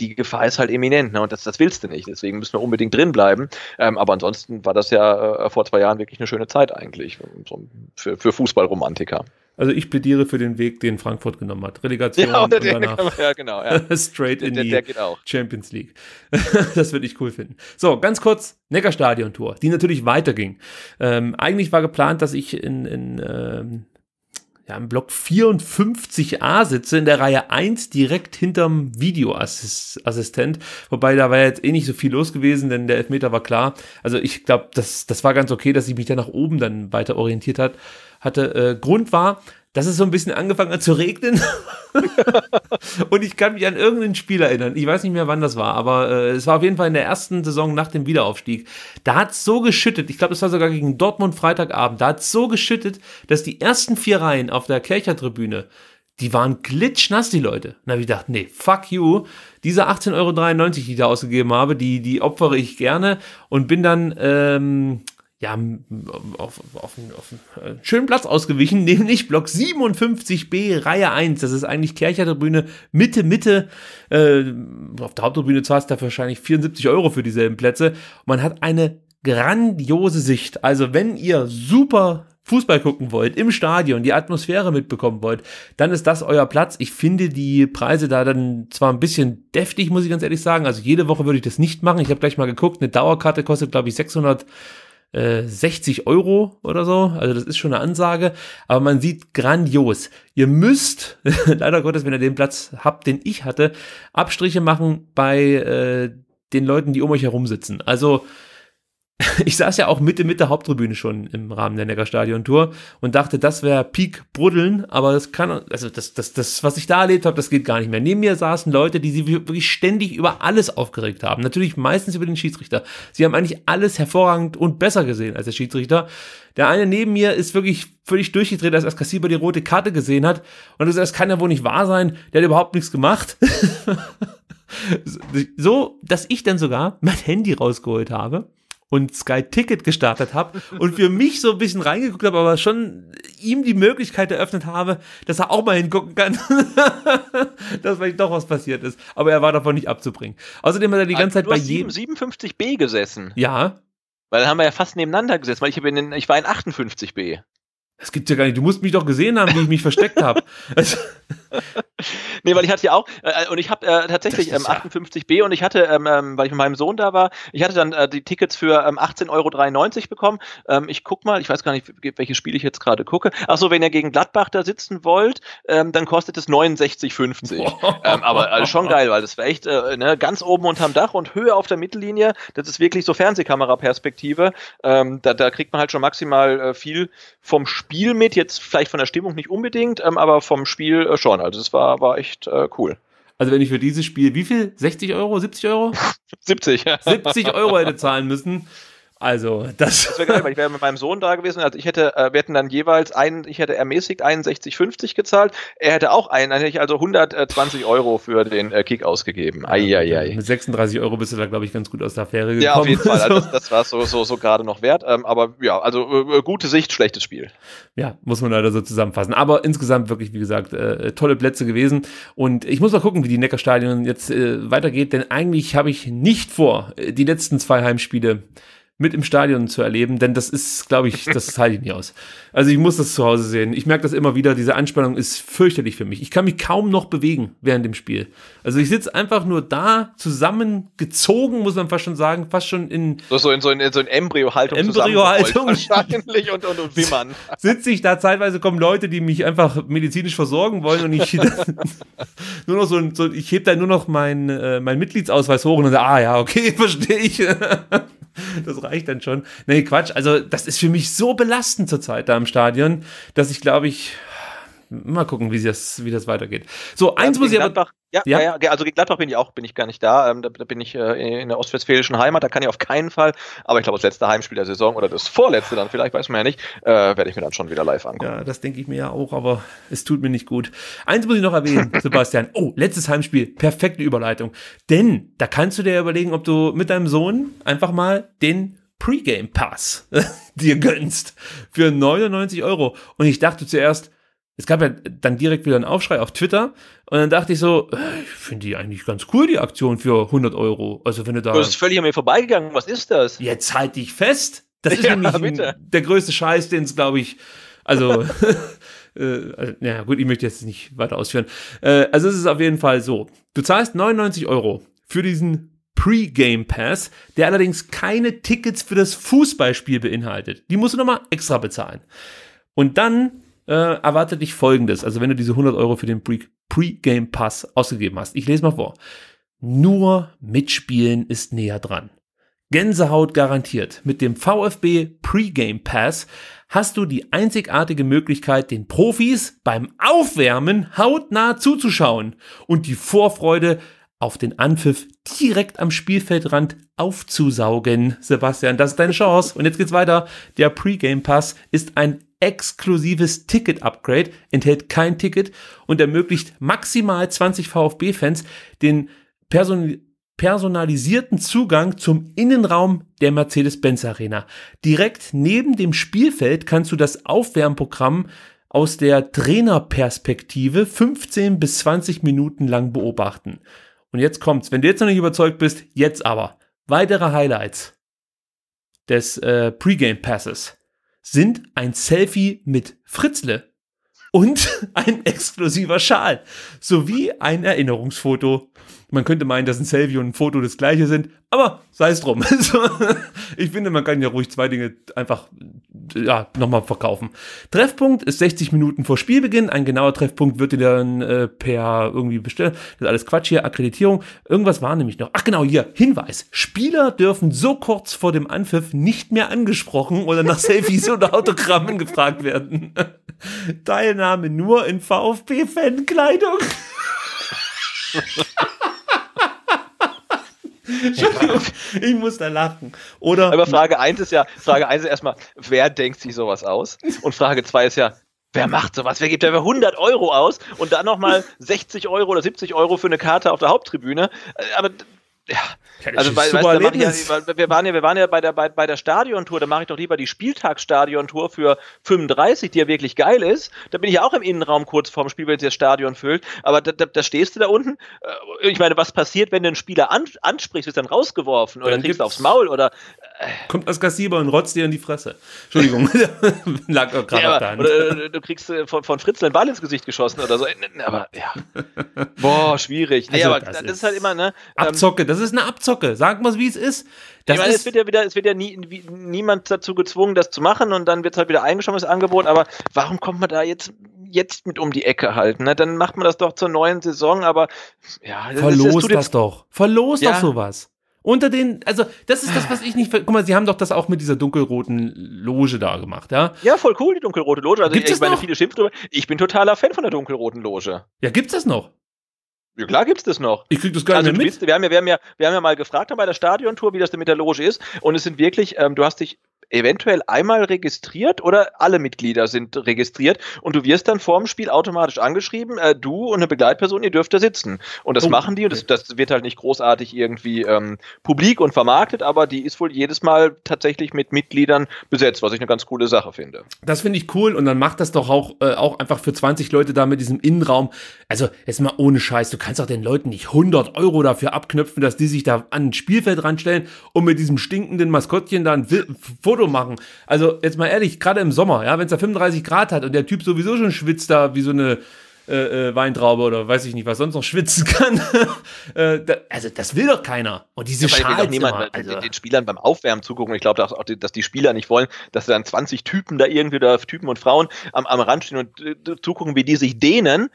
die Gefahr ist halt eminent, ne? Und das willst du nicht, deswegen müssen wir unbedingt drin bleiben. Aber ansonsten war das ja vor 2 Jahren wirklich eine schöne Zeit eigentlich. Für Fußballromantiker. Also ich plädiere für den Weg, den Frankfurt genommen hat. Relegation und danach straight in die Champions League. Das würde ich cool finden. So, ganz kurz, Neckarstadion-Tour, die natürlich weiterging. Eigentlich war geplant, dass ich im Block 54a sitze, in der Reihe 1, direkt hinterm Videoassistent. Wobei, da war jetzt eh nicht so viel los gewesen, denn der Elfmeter war klar. Also ich glaube, das war ganz okay, dass ich mich da nach oben dann weiter orientiert hatte. Grund war, dass es so ein bisschen angefangen hat zu regnen. Und ich kann mich an irgendein Spiel erinnern. Ich weiß nicht mehr, wann das war, aber es war auf jeden Fall in der ersten Saison nach dem Wiederaufstieg. Da hat es so geschüttet, ich glaube, das war sogar gegen Dortmund Freitagabend, da hat es so geschüttet, dass die ersten 4 Reihen auf der Kirchertribüne, die waren glitschnass, die Leute. Und da habe ich gedacht, nee, fuck you. Diese 18,93 €, die ich da ausgegeben habe, die opfere ich gerne und bin dann auf einen schönen Platz ausgewichen, nämlich Block 57b, Reihe 1. Das ist eigentlich Kirchertribüne, Mitte. Auf der Haupttribüne zahlst du dafür wahrscheinlich 74 € für dieselben Plätze. Man hat eine grandiose Sicht. Also wenn ihr super Fußball gucken wollt, im Stadion, die Atmosphäre mitbekommen wollt, dann ist das euer Platz. Ich finde die Preise da dann zwar ein bisschen deftig, muss ich ganz ehrlich sagen. Also jede Woche würde ich das nicht machen. Ich habe gleich mal geguckt, eine Dauerkarte kostet, glaube ich, 660 € oder so, also das ist schon eine Ansage, aber man sieht grandios. Ihr müsst, leider Gottes, wenn ihr den Platz habt, den ich hatte, Abstriche machen bei den Leuten, die um euch herum sitzen. Also ich saß ja auch Mitte Haupttribüne schon im Rahmen der Neckarstadion-Tour und dachte, das wäre Peak Bruddeln, aber das kann, also das, was ich da erlebt habe, das geht gar nicht mehr. Neben mir saßen Leute, die sich wirklich ständig über alles aufgeregt haben. Natürlich meistens über den Schiedsrichter. Sie haben eigentlich alles hervorragend und besser gesehen als der Schiedsrichter. Der eine neben mir ist wirklich völlig durchgedreht, als Ascacibar die rote Karte gesehen hat. Und das kann ja wohl nicht wahr sein. Der hat überhaupt nichts gemacht. So, dass ich dann sogar mein Handy rausgeholt habe und Sky Ticket gestartet habe und für mich so ein bisschen reingeguckt habe, aber schon ihm die Möglichkeit eröffnet habe, dass er auch mal hingucken kann, dass vielleicht doch was passiert ist. Aber er war davon nicht abzubringen. Außerdem hat er die ganze Zeit bei jedem 57b gesessen. Ja. Weil da haben wir ja fast nebeneinander gesessen, weil ich war in 58b. Das gibt's ja gar nicht. Du musst mich doch gesehen haben, wie ich mich versteckt habe. Also, Nee, weil ich hatte ja auch, und ich habe tatsächlich 58B und ich hatte, weil ich mit meinem Sohn da war, ich hatte dann die Tickets für 18,93 € bekommen. Ich guck mal, ich weiß gar nicht, welche Spiele ich jetzt gerade gucke. Achso, wenn ihr gegen Gladbach da sitzen wollt, dann kostet es 69,50 €. Aber schon geil, weil das war echt ne, ganz oben unterm Dach und Höhe auf der Mittellinie, das ist wirklich so Fernsehkameraperspektive. Da kriegt man halt schon maximal viel vom Spiel mit, jetzt vielleicht von der Stimmung nicht unbedingt, aber vom Spiel schon. Also es war echt cool. Also wenn ich für dieses Spiel, wie viel? 60 Euro? 70 Euro? 70. 70 Euro hätte zahlen müssen. Also das wäre geil, weil ich wäre mit meinem Sohn da gewesen. Also wir hätten dann jeweils ich hätte ermäßigt 61,50 € gezahlt. Er hätte auch dann hätte ich also 120 € für den Kick ausgegeben. Eieiei. Mit 36 € bist du da, glaube ich, ganz gut aus der Affäre gekommen. Ja, auf jeden Fall. Also das war so gerade noch wert. Aber ja, also gute Sicht, schlechtes Spiel. Ja, muss man leider so zusammenfassen. Aber insgesamt wirklich, wie gesagt, tolle Plätze gewesen. Und ich muss mal gucken, wie die Neckarstadion jetzt weitergeht, denn eigentlich habe ich nicht vor, die letzten zwei Heimspiele mit im Stadion zu erleben, denn das ist, glaube ich, das halte ich nicht aus. Also ich muss das zu Hause sehen. Ich merke das immer wieder, diese Anspannung ist fürchterlich für mich. Ich kann mich kaum noch bewegen während dem Spiel. Also ich sitze einfach nur da, zusammengezogen, muss man fast schon sagen, fast schon in... So in Embryo-Haltung. Embryo-Haltung. Wahrscheinlich und wimmern. Sitze ich da, zeitweise kommen Leute, die mich einfach medizinisch versorgen wollen und ich nur noch ich hebe da nur noch meinen Mitgliedsausweis hoch und sage, ja, okay, verstehe ich. Das reicht dann schon. Nee, Quatsch. Also das ist für mich so belastend zurzeit da im Stadion, dass ich, glaube ich, mal gucken, wie das weitergeht. So, eins muss ich aber... Ja, also gegen Gladbach bin ich gar nicht da. Da bin ich in der ostwestfälischen Heimat, da kann ich auf keinen Fall, aber ich glaube, das letzte Heimspiel der Saison oder das vorletzte dann vielleicht, weiß man ja nicht, werde ich mir dann schon wieder live angucken. Ja, das denke ich mir ja auch, aber es tut mir nicht gut. Eins muss ich noch erwähnen, Sebastian. Oh, letztes Heimspiel, perfekte Überleitung. Denn da kannst du dir überlegen, ob du mit deinem Sohn einfach mal den Pre-Game-Pass dir gönnst für 99 €. Und ich dachte zuerst, es gab ja dann direkt wieder einen Aufschrei auf Twitter und dann dachte ich so, ich finde die eigentlich ganz cool, die Aktion für 100 €. Also wenn du da... Das ist völlig an mir vorbeigegangen, was ist das? Jetzt halt dich fest, das ist nämlich der größte Scheiß, den es, glaube ich, also... ja gut, ich möchte jetzt nicht weiter ausführen. Also es ist auf jeden Fall so, du zahlst 99 € für diesen Pre-Game Pass, der allerdings keine Tickets für das Fußballspiel beinhaltet. Die musst du nochmal extra bezahlen. Und dann... erwartet dich Folgendes, also wenn du diese 100 € für den Pre-Game-Pass ausgegeben hast. Ich lese mal vor. Nur mitspielen ist näher dran. Gänsehaut garantiert. Mit dem VfB Pre-Game-Pass hast du die einzigartige Möglichkeit, den Profis beim Aufwärmen hautnah zuzuschauen und die Vorfreude auf den Anpfiff direkt am Spielfeldrand aufzusaugen. Sebastian, das ist deine Chance. Und jetzt geht's weiter. Der Pre-Game-Pass ist ein exklusives Ticket-Upgrade, enthält kein Ticket und ermöglicht maximal 20 VfB-Fans den personalisierten Zugang zum Innenraum der Mercedes-Benz-Arena. Direkt neben dem Spielfeld kannst du das Aufwärmprogramm aus der Trainerperspektive 15 bis 20 Minuten lang beobachten. Und jetzt kommt's, wenn du jetzt noch nicht überzeugt bist, jetzt aber. Weitere Highlights des Pre-Game-Passes sind ein Selfie mit Fritzle und ein exklusiver Schal sowie ein Erinnerungsfoto. Man könnte meinen, dass ein Selfie und ein Foto das gleiche sind, aber sei es drum. Ich finde, man kann ja ruhig zwei Dinge einfach nochmal verkaufen. Treffpunkt ist 60 Minuten vor Spielbeginn. Ein genauer Treffpunkt wird dir dann per irgendwie bestellt. Das ist alles Quatsch hier, Akkreditierung. Irgendwas war nämlich noch. Ach genau, hier, Hinweis. Spieler dürfen so kurz vor dem Anpfiff nicht mehr angesprochen oder nach Selfies oder Autogrammen gefragt werden. Teilnahme nur in VfB-Fankleidung. Entschuldigung, ich muss da lachen. Oder aber Frage 1 ist erstmal, wer denkt sich sowas aus? Und Frage 2 ist ja, wer macht sowas? Wer gibt da 100 € aus? Und dann nochmal 60 € oder 70 € für eine Karte auf der Haupttribüne? Aber Ja, also wir waren ja bei der Stadiontour, da mache ich doch lieber die Spieltagsstadiontour für 35, die ja wirklich geil ist. Da bin ich ja auch im Innenraum kurz vorm Spiel, wenn es das Stadion füllt. Aber da stehst du da unten. Ich meine, was passiert, wenn du einen Spieler ansprichst, wirst dann rausgeworfen oder dann kriegst du aufs Maul oder. Kommt Ascacibar und rotzt dir in die Fresse. Entschuldigung, lag auch gerade auf der Hand. Oder du kriegst von Fritzle einen Ball ins Gesicht geschossen oder so. Aber ja. Boah, schwierig. Nee, also, aber das ist halt immer, ne? Abzocke, das ist eine Abzocke. Sag mal, wie es ist. Das, ich meine, es wird ja niemand dazu gezwungen, das zu machen, und dann wird es halt wieder eingeschoben, das Angebot. Aber warum kommt man da jetzt mit um die Ecke halten? Ne? Dann macht man das doch zur neuen Saison, aber ja. Verlos doch sowas. Unter den, also das ist das, was ich nicht, guck mal, sie haben doch das auch mit dieser dunkelroten Loge da gemacht, ja? Ja, voll cool, die dunkelrote Loge. Also ich meine, viele schimpfen drüber. Ich bin totaler Fan von der dunkelroten Loge. Ja, gibt's das noch? Ja, klar gibt's das noch. Ich krieg das gar nicht mehr mit. Wir haben ja mal gefragt bei der Stadiontour, wie das denn mit der Loge ist. Und es sind wirklich, du hast dich eventuell einmal registriert oder alle Mitglieder sind registriert und du wirst dann vorm Spiel automatisch angeschrieben, du und eine Begleitperson, ihr dürft da sitzen. Und das machen die, und das wird halt nicht großartig irgendwie publik und vermarktet, aber die ist wohl jedes Mal tatsächlich mit Mitgliedern besetzt, was ich eine ganz coole Sache finde. Das finde ich cool, und dann macht das doch auch einfach für 20 Leute da mit diesem Innenraum. Also jetzt mal ohne Scheiß, du kannst doch den Leuten nicht 100 Euro dafür abknöpfen, dass die sich da an ein Spielfeld ranstellen und mit diesem stinkenden Maskottchen da ein Foto machen. Also jetzt mal ehrlich, gerade im Sommer, ja, wenn es da 35 Grad hat und der Typ sowieso schon schwitzt da wie so eine Weintraube oder weiß ich nicht, was sonst noch schwitzen kann. Also das will doch keiner. Und diese Schale niemand den Spielern beim Aufwärmen zugucken. Ich glaube auch, dass die Spieler nicht wollen, dass dann 20 Typen da irgendwie, oder Typen und Frauen am Rand stehen und zugucken, wie die sich dehnen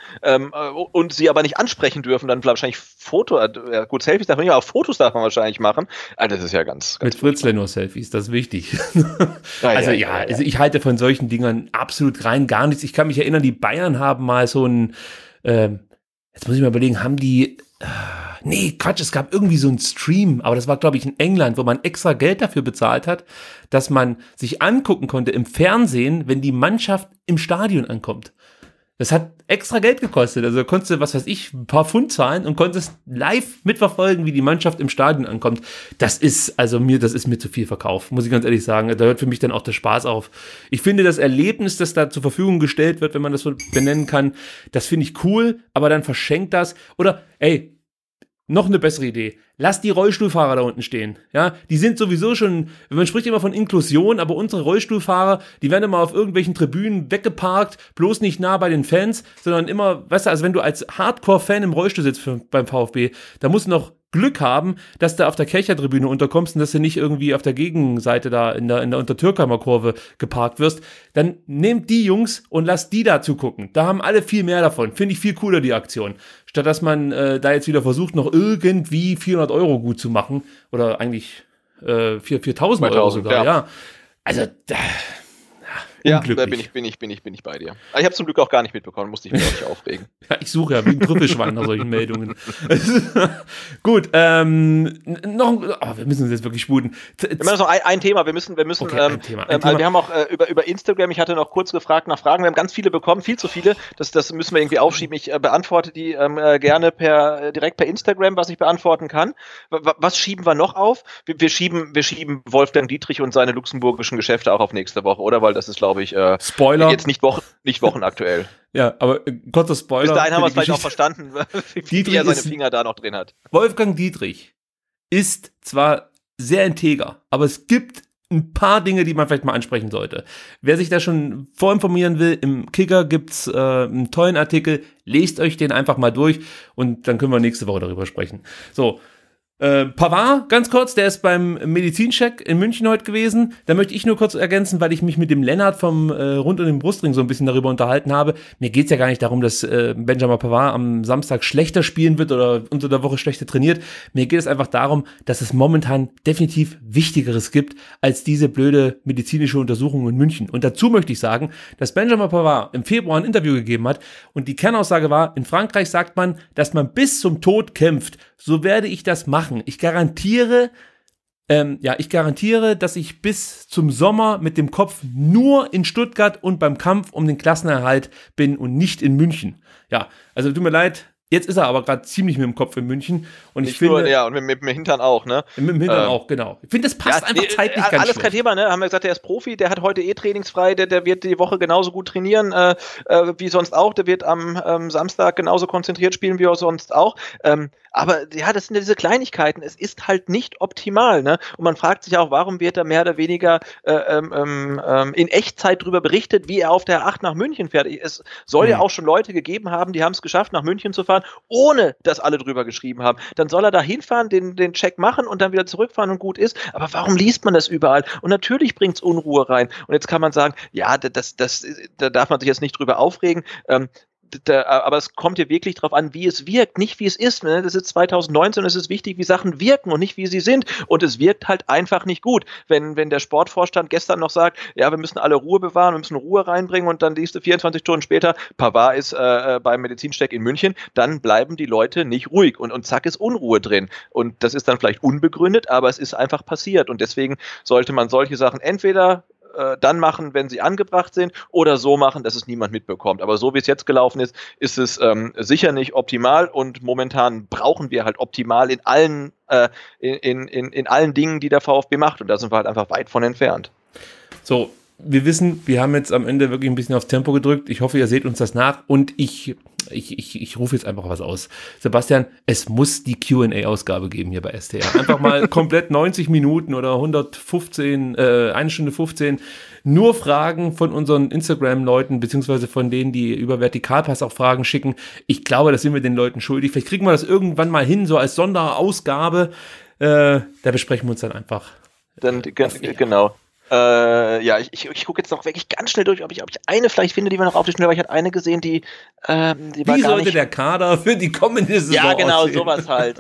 und sie aber nicht ansprechen dürfen. Dann wahrscheinlich Selfies darf man nicht, aber auch Fotos darf man wahrscheinlich machen. Also das ist ja ganz, ganz. Mit Fritzle nur Selfies, das ist wichtig. Also ich halte von solchen Dingern absolut rein gar nichts. Ich kann mich erinnern, die Bayern haben mal so ein jetzt muss ich mal überlegen, haben die nee, Quatsch, es gab irgendwie so einen Stream, aber das war, glaube ich, in England, wo man extra Geld dafür bezahlt hat, dass man sich angucken konnte im Fernsehen, wenn die Mannschaft im Stadion ankommt. Das hat extra Geld gekostet, also konntest du, was weiß ich, ein paar Pfund zahlen und konntest live mitverfolgen, wie die Mannschaft im Stadion ankommt. Das ist, das ist mir zu viel Verkauf, muss ich ganz ehrlich sagen. Da hört für mich dann auch der Spaß auf. Ich finde das Erlebnis, das da zur Verfügung gestellt wird, wenn man das so benennen kann, das finde ich cool, aber dann verschenkt das. Oder, ey, noch eine bessere Idee. Lass die Rollstuhlfahrer da unten stehen. Ja, die sind sowieso schon, man spricht immer von Inklusion, aber unsere Rollstuhlfahrer, die werden immer auf irgendwelchen Tribünen weggeparkt, bloß nicht nah bei den Fans, sondern immer, weißt du, also wenn du als Hardcore-Fan im Rollstuhl sitzt beim VfB, da musst du noch Glück haben, dass du auf der Kirchertribüne unterkommst und dass du nicht irgendwie auf der Gegenseite da in der Untertürkheimer-Kurve geparkt wirst. Dann nehmt die Jungs und lasst die da zugucken. Da haben alle viel mehr davon. Finde ich viel cooler, die Aktion. Statt dass man da jetzt wieder versucht, noch irgendwie 400 Euro gut zu machen. Oder eigentlich 4.000 Euro sogar. Ja. Also, ja, da bin ich bei dir. Aber ich habe zum Glück auch gar nicht mitbekommen, musste ich mich auch nicht aufregen. Ja, ich suche ja wie ein Trüffelschwein nach solchen Meldungen. Gut, wir müssen uns jetzt wirklich sputen. Wir haben noch ein Thema, wir müssen okay, ein Thema. Wir haben auch über Instagram, ich hatte noch kurz gefragt nach Fragen, wir haben ganz viele bekommen, viel zu viele, das müssen wir irgendwie aufschieben. Ich beantworte die gerne direkt per Instagram, was ich beantworten kann. Was schieben wir noch auf? Wir schieben Wolfgang Dietrich und seine luxemburgischen Geschäfte auch auf nächste Woche, oder? Weil das ist, glaube ich, Spoiler. Jetzt nicht wochenaktuell. Ja, aber kurzer Spoiler. Bis dahin haben wir es vielleicht auch verstanden, wie er seine Finger da noch drin hat. Wolfgang Dietrich ist zwar sehr integer, aber es gibt ein paar Dinge, die man vielleicht mal ansprechen sollte. Wer sich da schon vorinformieren will, im Kicker gibt es einen tollen Artikel. Lest euch den einfach mal durch und dann können wir nächste Woche darüber sprechen. So. Pavard, ganz kurz, der ist beim Medizincheck in München heute gewesen. Da möchte ich nur kurz ergänzen, weil ich mich mit dem Lennart vom Rund um den Brustring so ein bisschen darüber unterhalten habe. Mir geht's ja gar nicht darum, dass Benjamin Pavard am Samstag schlechter spielen wird oder unter der Woche schlechter trainiert. Mir geht es einfach darum, dass es momentan definitiv Wichtigeres gibt als diese blöde medizinische Untersuchung in München. Und dazu möchte ich sagen, dass Benjamin Pavard im Februar ein Interview gegeben hat und die Kernaussage war, in Frankreich sagt man, dass man bis zum Tod kämpft. So werde ich das machen. Ich garantiere, dass ich bis zum Sommer mit dem Kopf nur in Stuttgart und beim Kampf um den Klassenerhalt bin und nicht in München. Ja, also tut mir leid, Jetzt ist er aber gerade ziemlich mit dem Kopf in München. Und ich finde, ja, und mit dem Hintern auch, ne? Mit dem Hintern auch, genau. Ich finde, das passt einfach zeitlich ganz schlecht. Alles kein Thema, ne? Haben wir gesagt, der ist Profi, der hat heute eh trainingsfrei, der wird die Woche genauso gut trainieren wie sonst auch. Der wird am Samstag genauso konzentriert spielen wie auch sonst auch. Aber ja, das sind ja diese Kleinigkeiten. Es ist halt nicht optimal, ne? Und man fragt sich auch, warum wird da mehr oder weniger in Echtzeit drüber berichtet, wie er auf der 8 nach München fährt. Es soll ja auch schon Leute gegeben haben, die haben es geschafft, nach München zu fahren, ohne dass alle drüber geschrieben haben. Dann soll er da hinfahren, den Check machen und dann wieder zurückfahren und gut ist. Aber warum liest man das überall? Und natürlich bringt es Unruhe rein. Und jetzt kann man sagen, ja, da darf man sich jetzt nicht drüber aufregen. Aber es kommt hier wirklich drauf an, wie es wirkt, nicht wie es ist. Ne? Das ist 2019 und es ist wichtig, wie Sachen wirken und nicht wie sie sind. Und es wirkt halt einfach nicht gut. Wenn der Sportvorstand gestern noch sagt, ja, wir müssen alle Ruhe bewahren, wir müssen Ruhe reinbringen und dann liest du 24 Stunden später, Pavard ist beim Medizincheck in München, dann bleiben die Leute nicht ruhig und zack ist Unruhe drin. Und das ist dann vielleicht unbegründet, aber es ist einfach passiert. Und deswegen sollte man solche Sachen entweder dann machen, wenn sie angebracht sind oder so machen, dass es niemand mitbekommt. Aber so wie es jetzt gelaufen ist, ist es sicher nicht optimal und momentan brauchen wir halt optimal in allen, in allen Dingen, die der VfB macht und da sind wir halt einfach weit von entfernt. So, wir wissen, wir haben jetzt am Ende wirklich ein bisschen aufs Tempo gedrückt. Ich hoffe, ihr seht uns das nach und ich rufe jetzt einfach was aus. Sebastian, es muss die Q&A-Ausgabe geben hier bei STR. Einfach mal komplett 90 Minuten oder 1 Stunde 15 nur Fragen von unseren Instagram-Leuten beziehungsweise von denen, die über Vertikalpass auch Fragen schicken. Ich glaube, das sind wir den Leuten schuldig. Vielleicht kriegen wir das irgendwann mal hin, so als Sonderausgabe. Da besprechen wir uns dann einfach. Dann genau. Ja, ich gucke jetzt noch wirklich ganz schnell durch, ob ich eine vielleicht finde, die wir noch auf die Schnelle, weil ich hatte eine gesehen, die war gar nicht... Wie sollte der Kader für die kommende Saison aussehen? Ja, genau, sowas halt.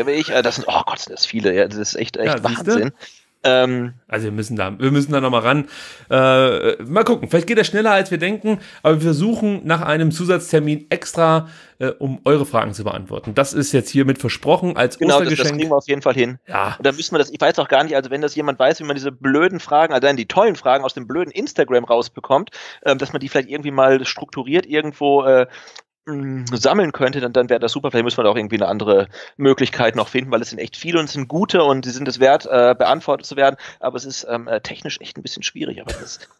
Das sind, oh Gott, sind das viele, ja, das ist echt ja, Wahnsinn. Also wir müssen da nochmal ran. Mal gucken, vielleicht geht das schneller, als wir denken, aber wir versuchen nach einem Zusatztermin extra, um eure Fragen zu beantworten. Das ist jetzt hiermit versprochen als Ostergeschenk. Genau, das kriegen wir auf jeden Fall hin. Ja. Und dann müssen wir das, ich weiß auch gar nicht, also wenn das jemand weiß, wie man diese blöden Fragen, also dann die tollen Fragen aus dem blöden Instagram rausbekommt, dass man die vielleicht irgendwie mal strukturiert irgendwo sammeln könnte, dann wäre das super. Vielleicht müssen wir da auch irgendwie eine andere Möglichkeit noch finden, weil es sind echt viele und es sind gute und sie sind es wert, beantwortet zu werden, aber es ist technisch echt ein bisschen schwierig, aber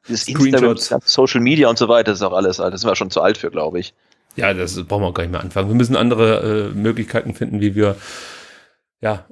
dieses Instagram, Social Media und so weiter, das ist auch alles, das sind wir schon zu alt für, glaube ich. Ja, das brauchen wir auch gar nicht mehr anfangen. Wir müssen andere Möglichkeiten finden, wie wir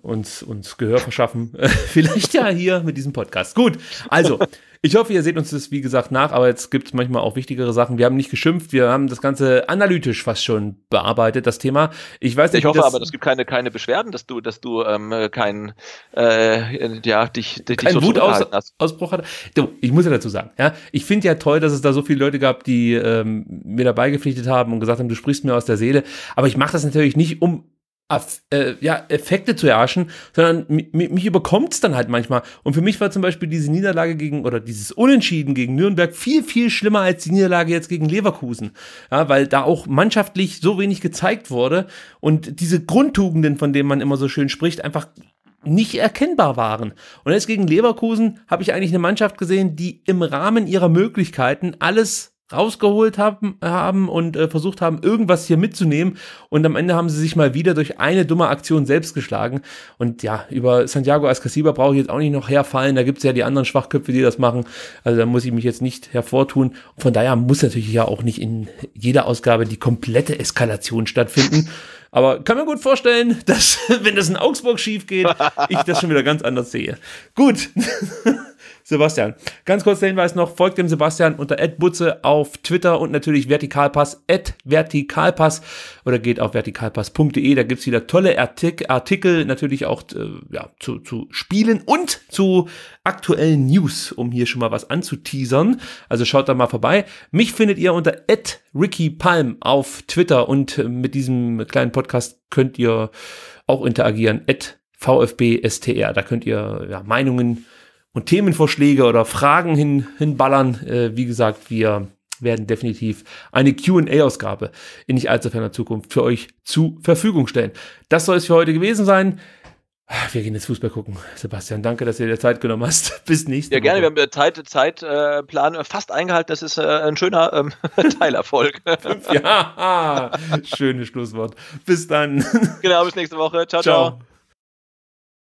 uns Gehör verschaffen. Vielleicht ja hier mit diesem Podcast. Gut, also ich hoffe, ihr seht uns das, wie gesagt, nach, aber jetzt gibt es manchmal auch wichtigere Sachen. Wir haben nicht geschimpft, wir haben das Ganze analytisch fast schon bearbeitet, das Thema. Ich weiß nicht, ich hoffe aber, es gibt keine Beschwerden, dass du dich so zurückgehalten hast. Wutausbruch hat. Du, ich muss ja dazu sagen, ja, ich finde ja toll, dass es da so viele Leute gab, die mir dabei gepflichtet haben und gesagt haben, du sprichst mir aus der Seele, aber ich mache das natürlich nicht, um Effekte zu herrschen, sondern mich überkommt es dann halt manchmal. Und für mich war zum Beispiel diese Niederlage oder dieses Unentschieden gegen Nürnberg viel, viel schlimmer als die Niederlage jetzt gegen Leverkusen. Ja, weil da auch mannschaftlich so wenig gezeigt wurde und diese Grundtugenden, von denen man immer so schön spricht, einfach nicht erkennbar waren. Und jetzt gegen Leverkusen habe ich eigentlich eine Mannschaft gesehen, die im Rahmen ihrer Möglichkeiten alles rausgeholt haben und versucht haben, irgendwas hier mitzunehmen. Und am Ende haben sie sich mal wieder durch eine dumme Aktion selbst geschlagen. Und ja, über Santiago Ascacibar brauche ich jetzt auch nicht noch herfallen. Da gibt es ja die anderen Schwachköpfe, die das machen. Also da muss ich mich jetzt nicht hervortun. Und von daher muss natürlich ja auch nicht in jeder Ausgabe die komplette Eskalation stattfinden. Aber kann mir gut vorstellen, dass, wenn das in Augsburg schief geht, ich das schon wieder ganz anders sehe. Gut. Sebastian. Ganz kurz der Hinweis noch, folgt dem Sebastian unter @butze auf Twitter und natürlich Vertikalpass @Vertikalpass oder geht auf vertikalpass.de, da gibt es wieder tolle Artikel, natürlich auch zu Spielen und zu aktuellen News, um hier schon mal was anzuteasern. Also schaut da mal vorbei. Mich findet ihr unter @RickyPalm auf Twitter und mit diesem kleinen Podcast könnt ihr auch interagieren, @VfBSTR, da könnt ihr Meinungen und Themenvorschläge oder Fragen hinballern. Wie gesagt, wir werden definitiv eine Q&A-Ausgabe in nicht allzu ferner Zukunft für euch zur Verfügung stellen. Das soll es für heute gewesen sein. Wir gehen jetzt Fußball gucken. Sebastian, danke, dass du dir Zeit genommen hast. Bis nächste Woche. Ja, gerne. Wir haben den Zeitplan fast eingehalten. Das ist ein schöner Teilerfolg. Ja, schönes Schlusswort. Bis dann. Genau, bis nächste Woche. Ciao, ciao.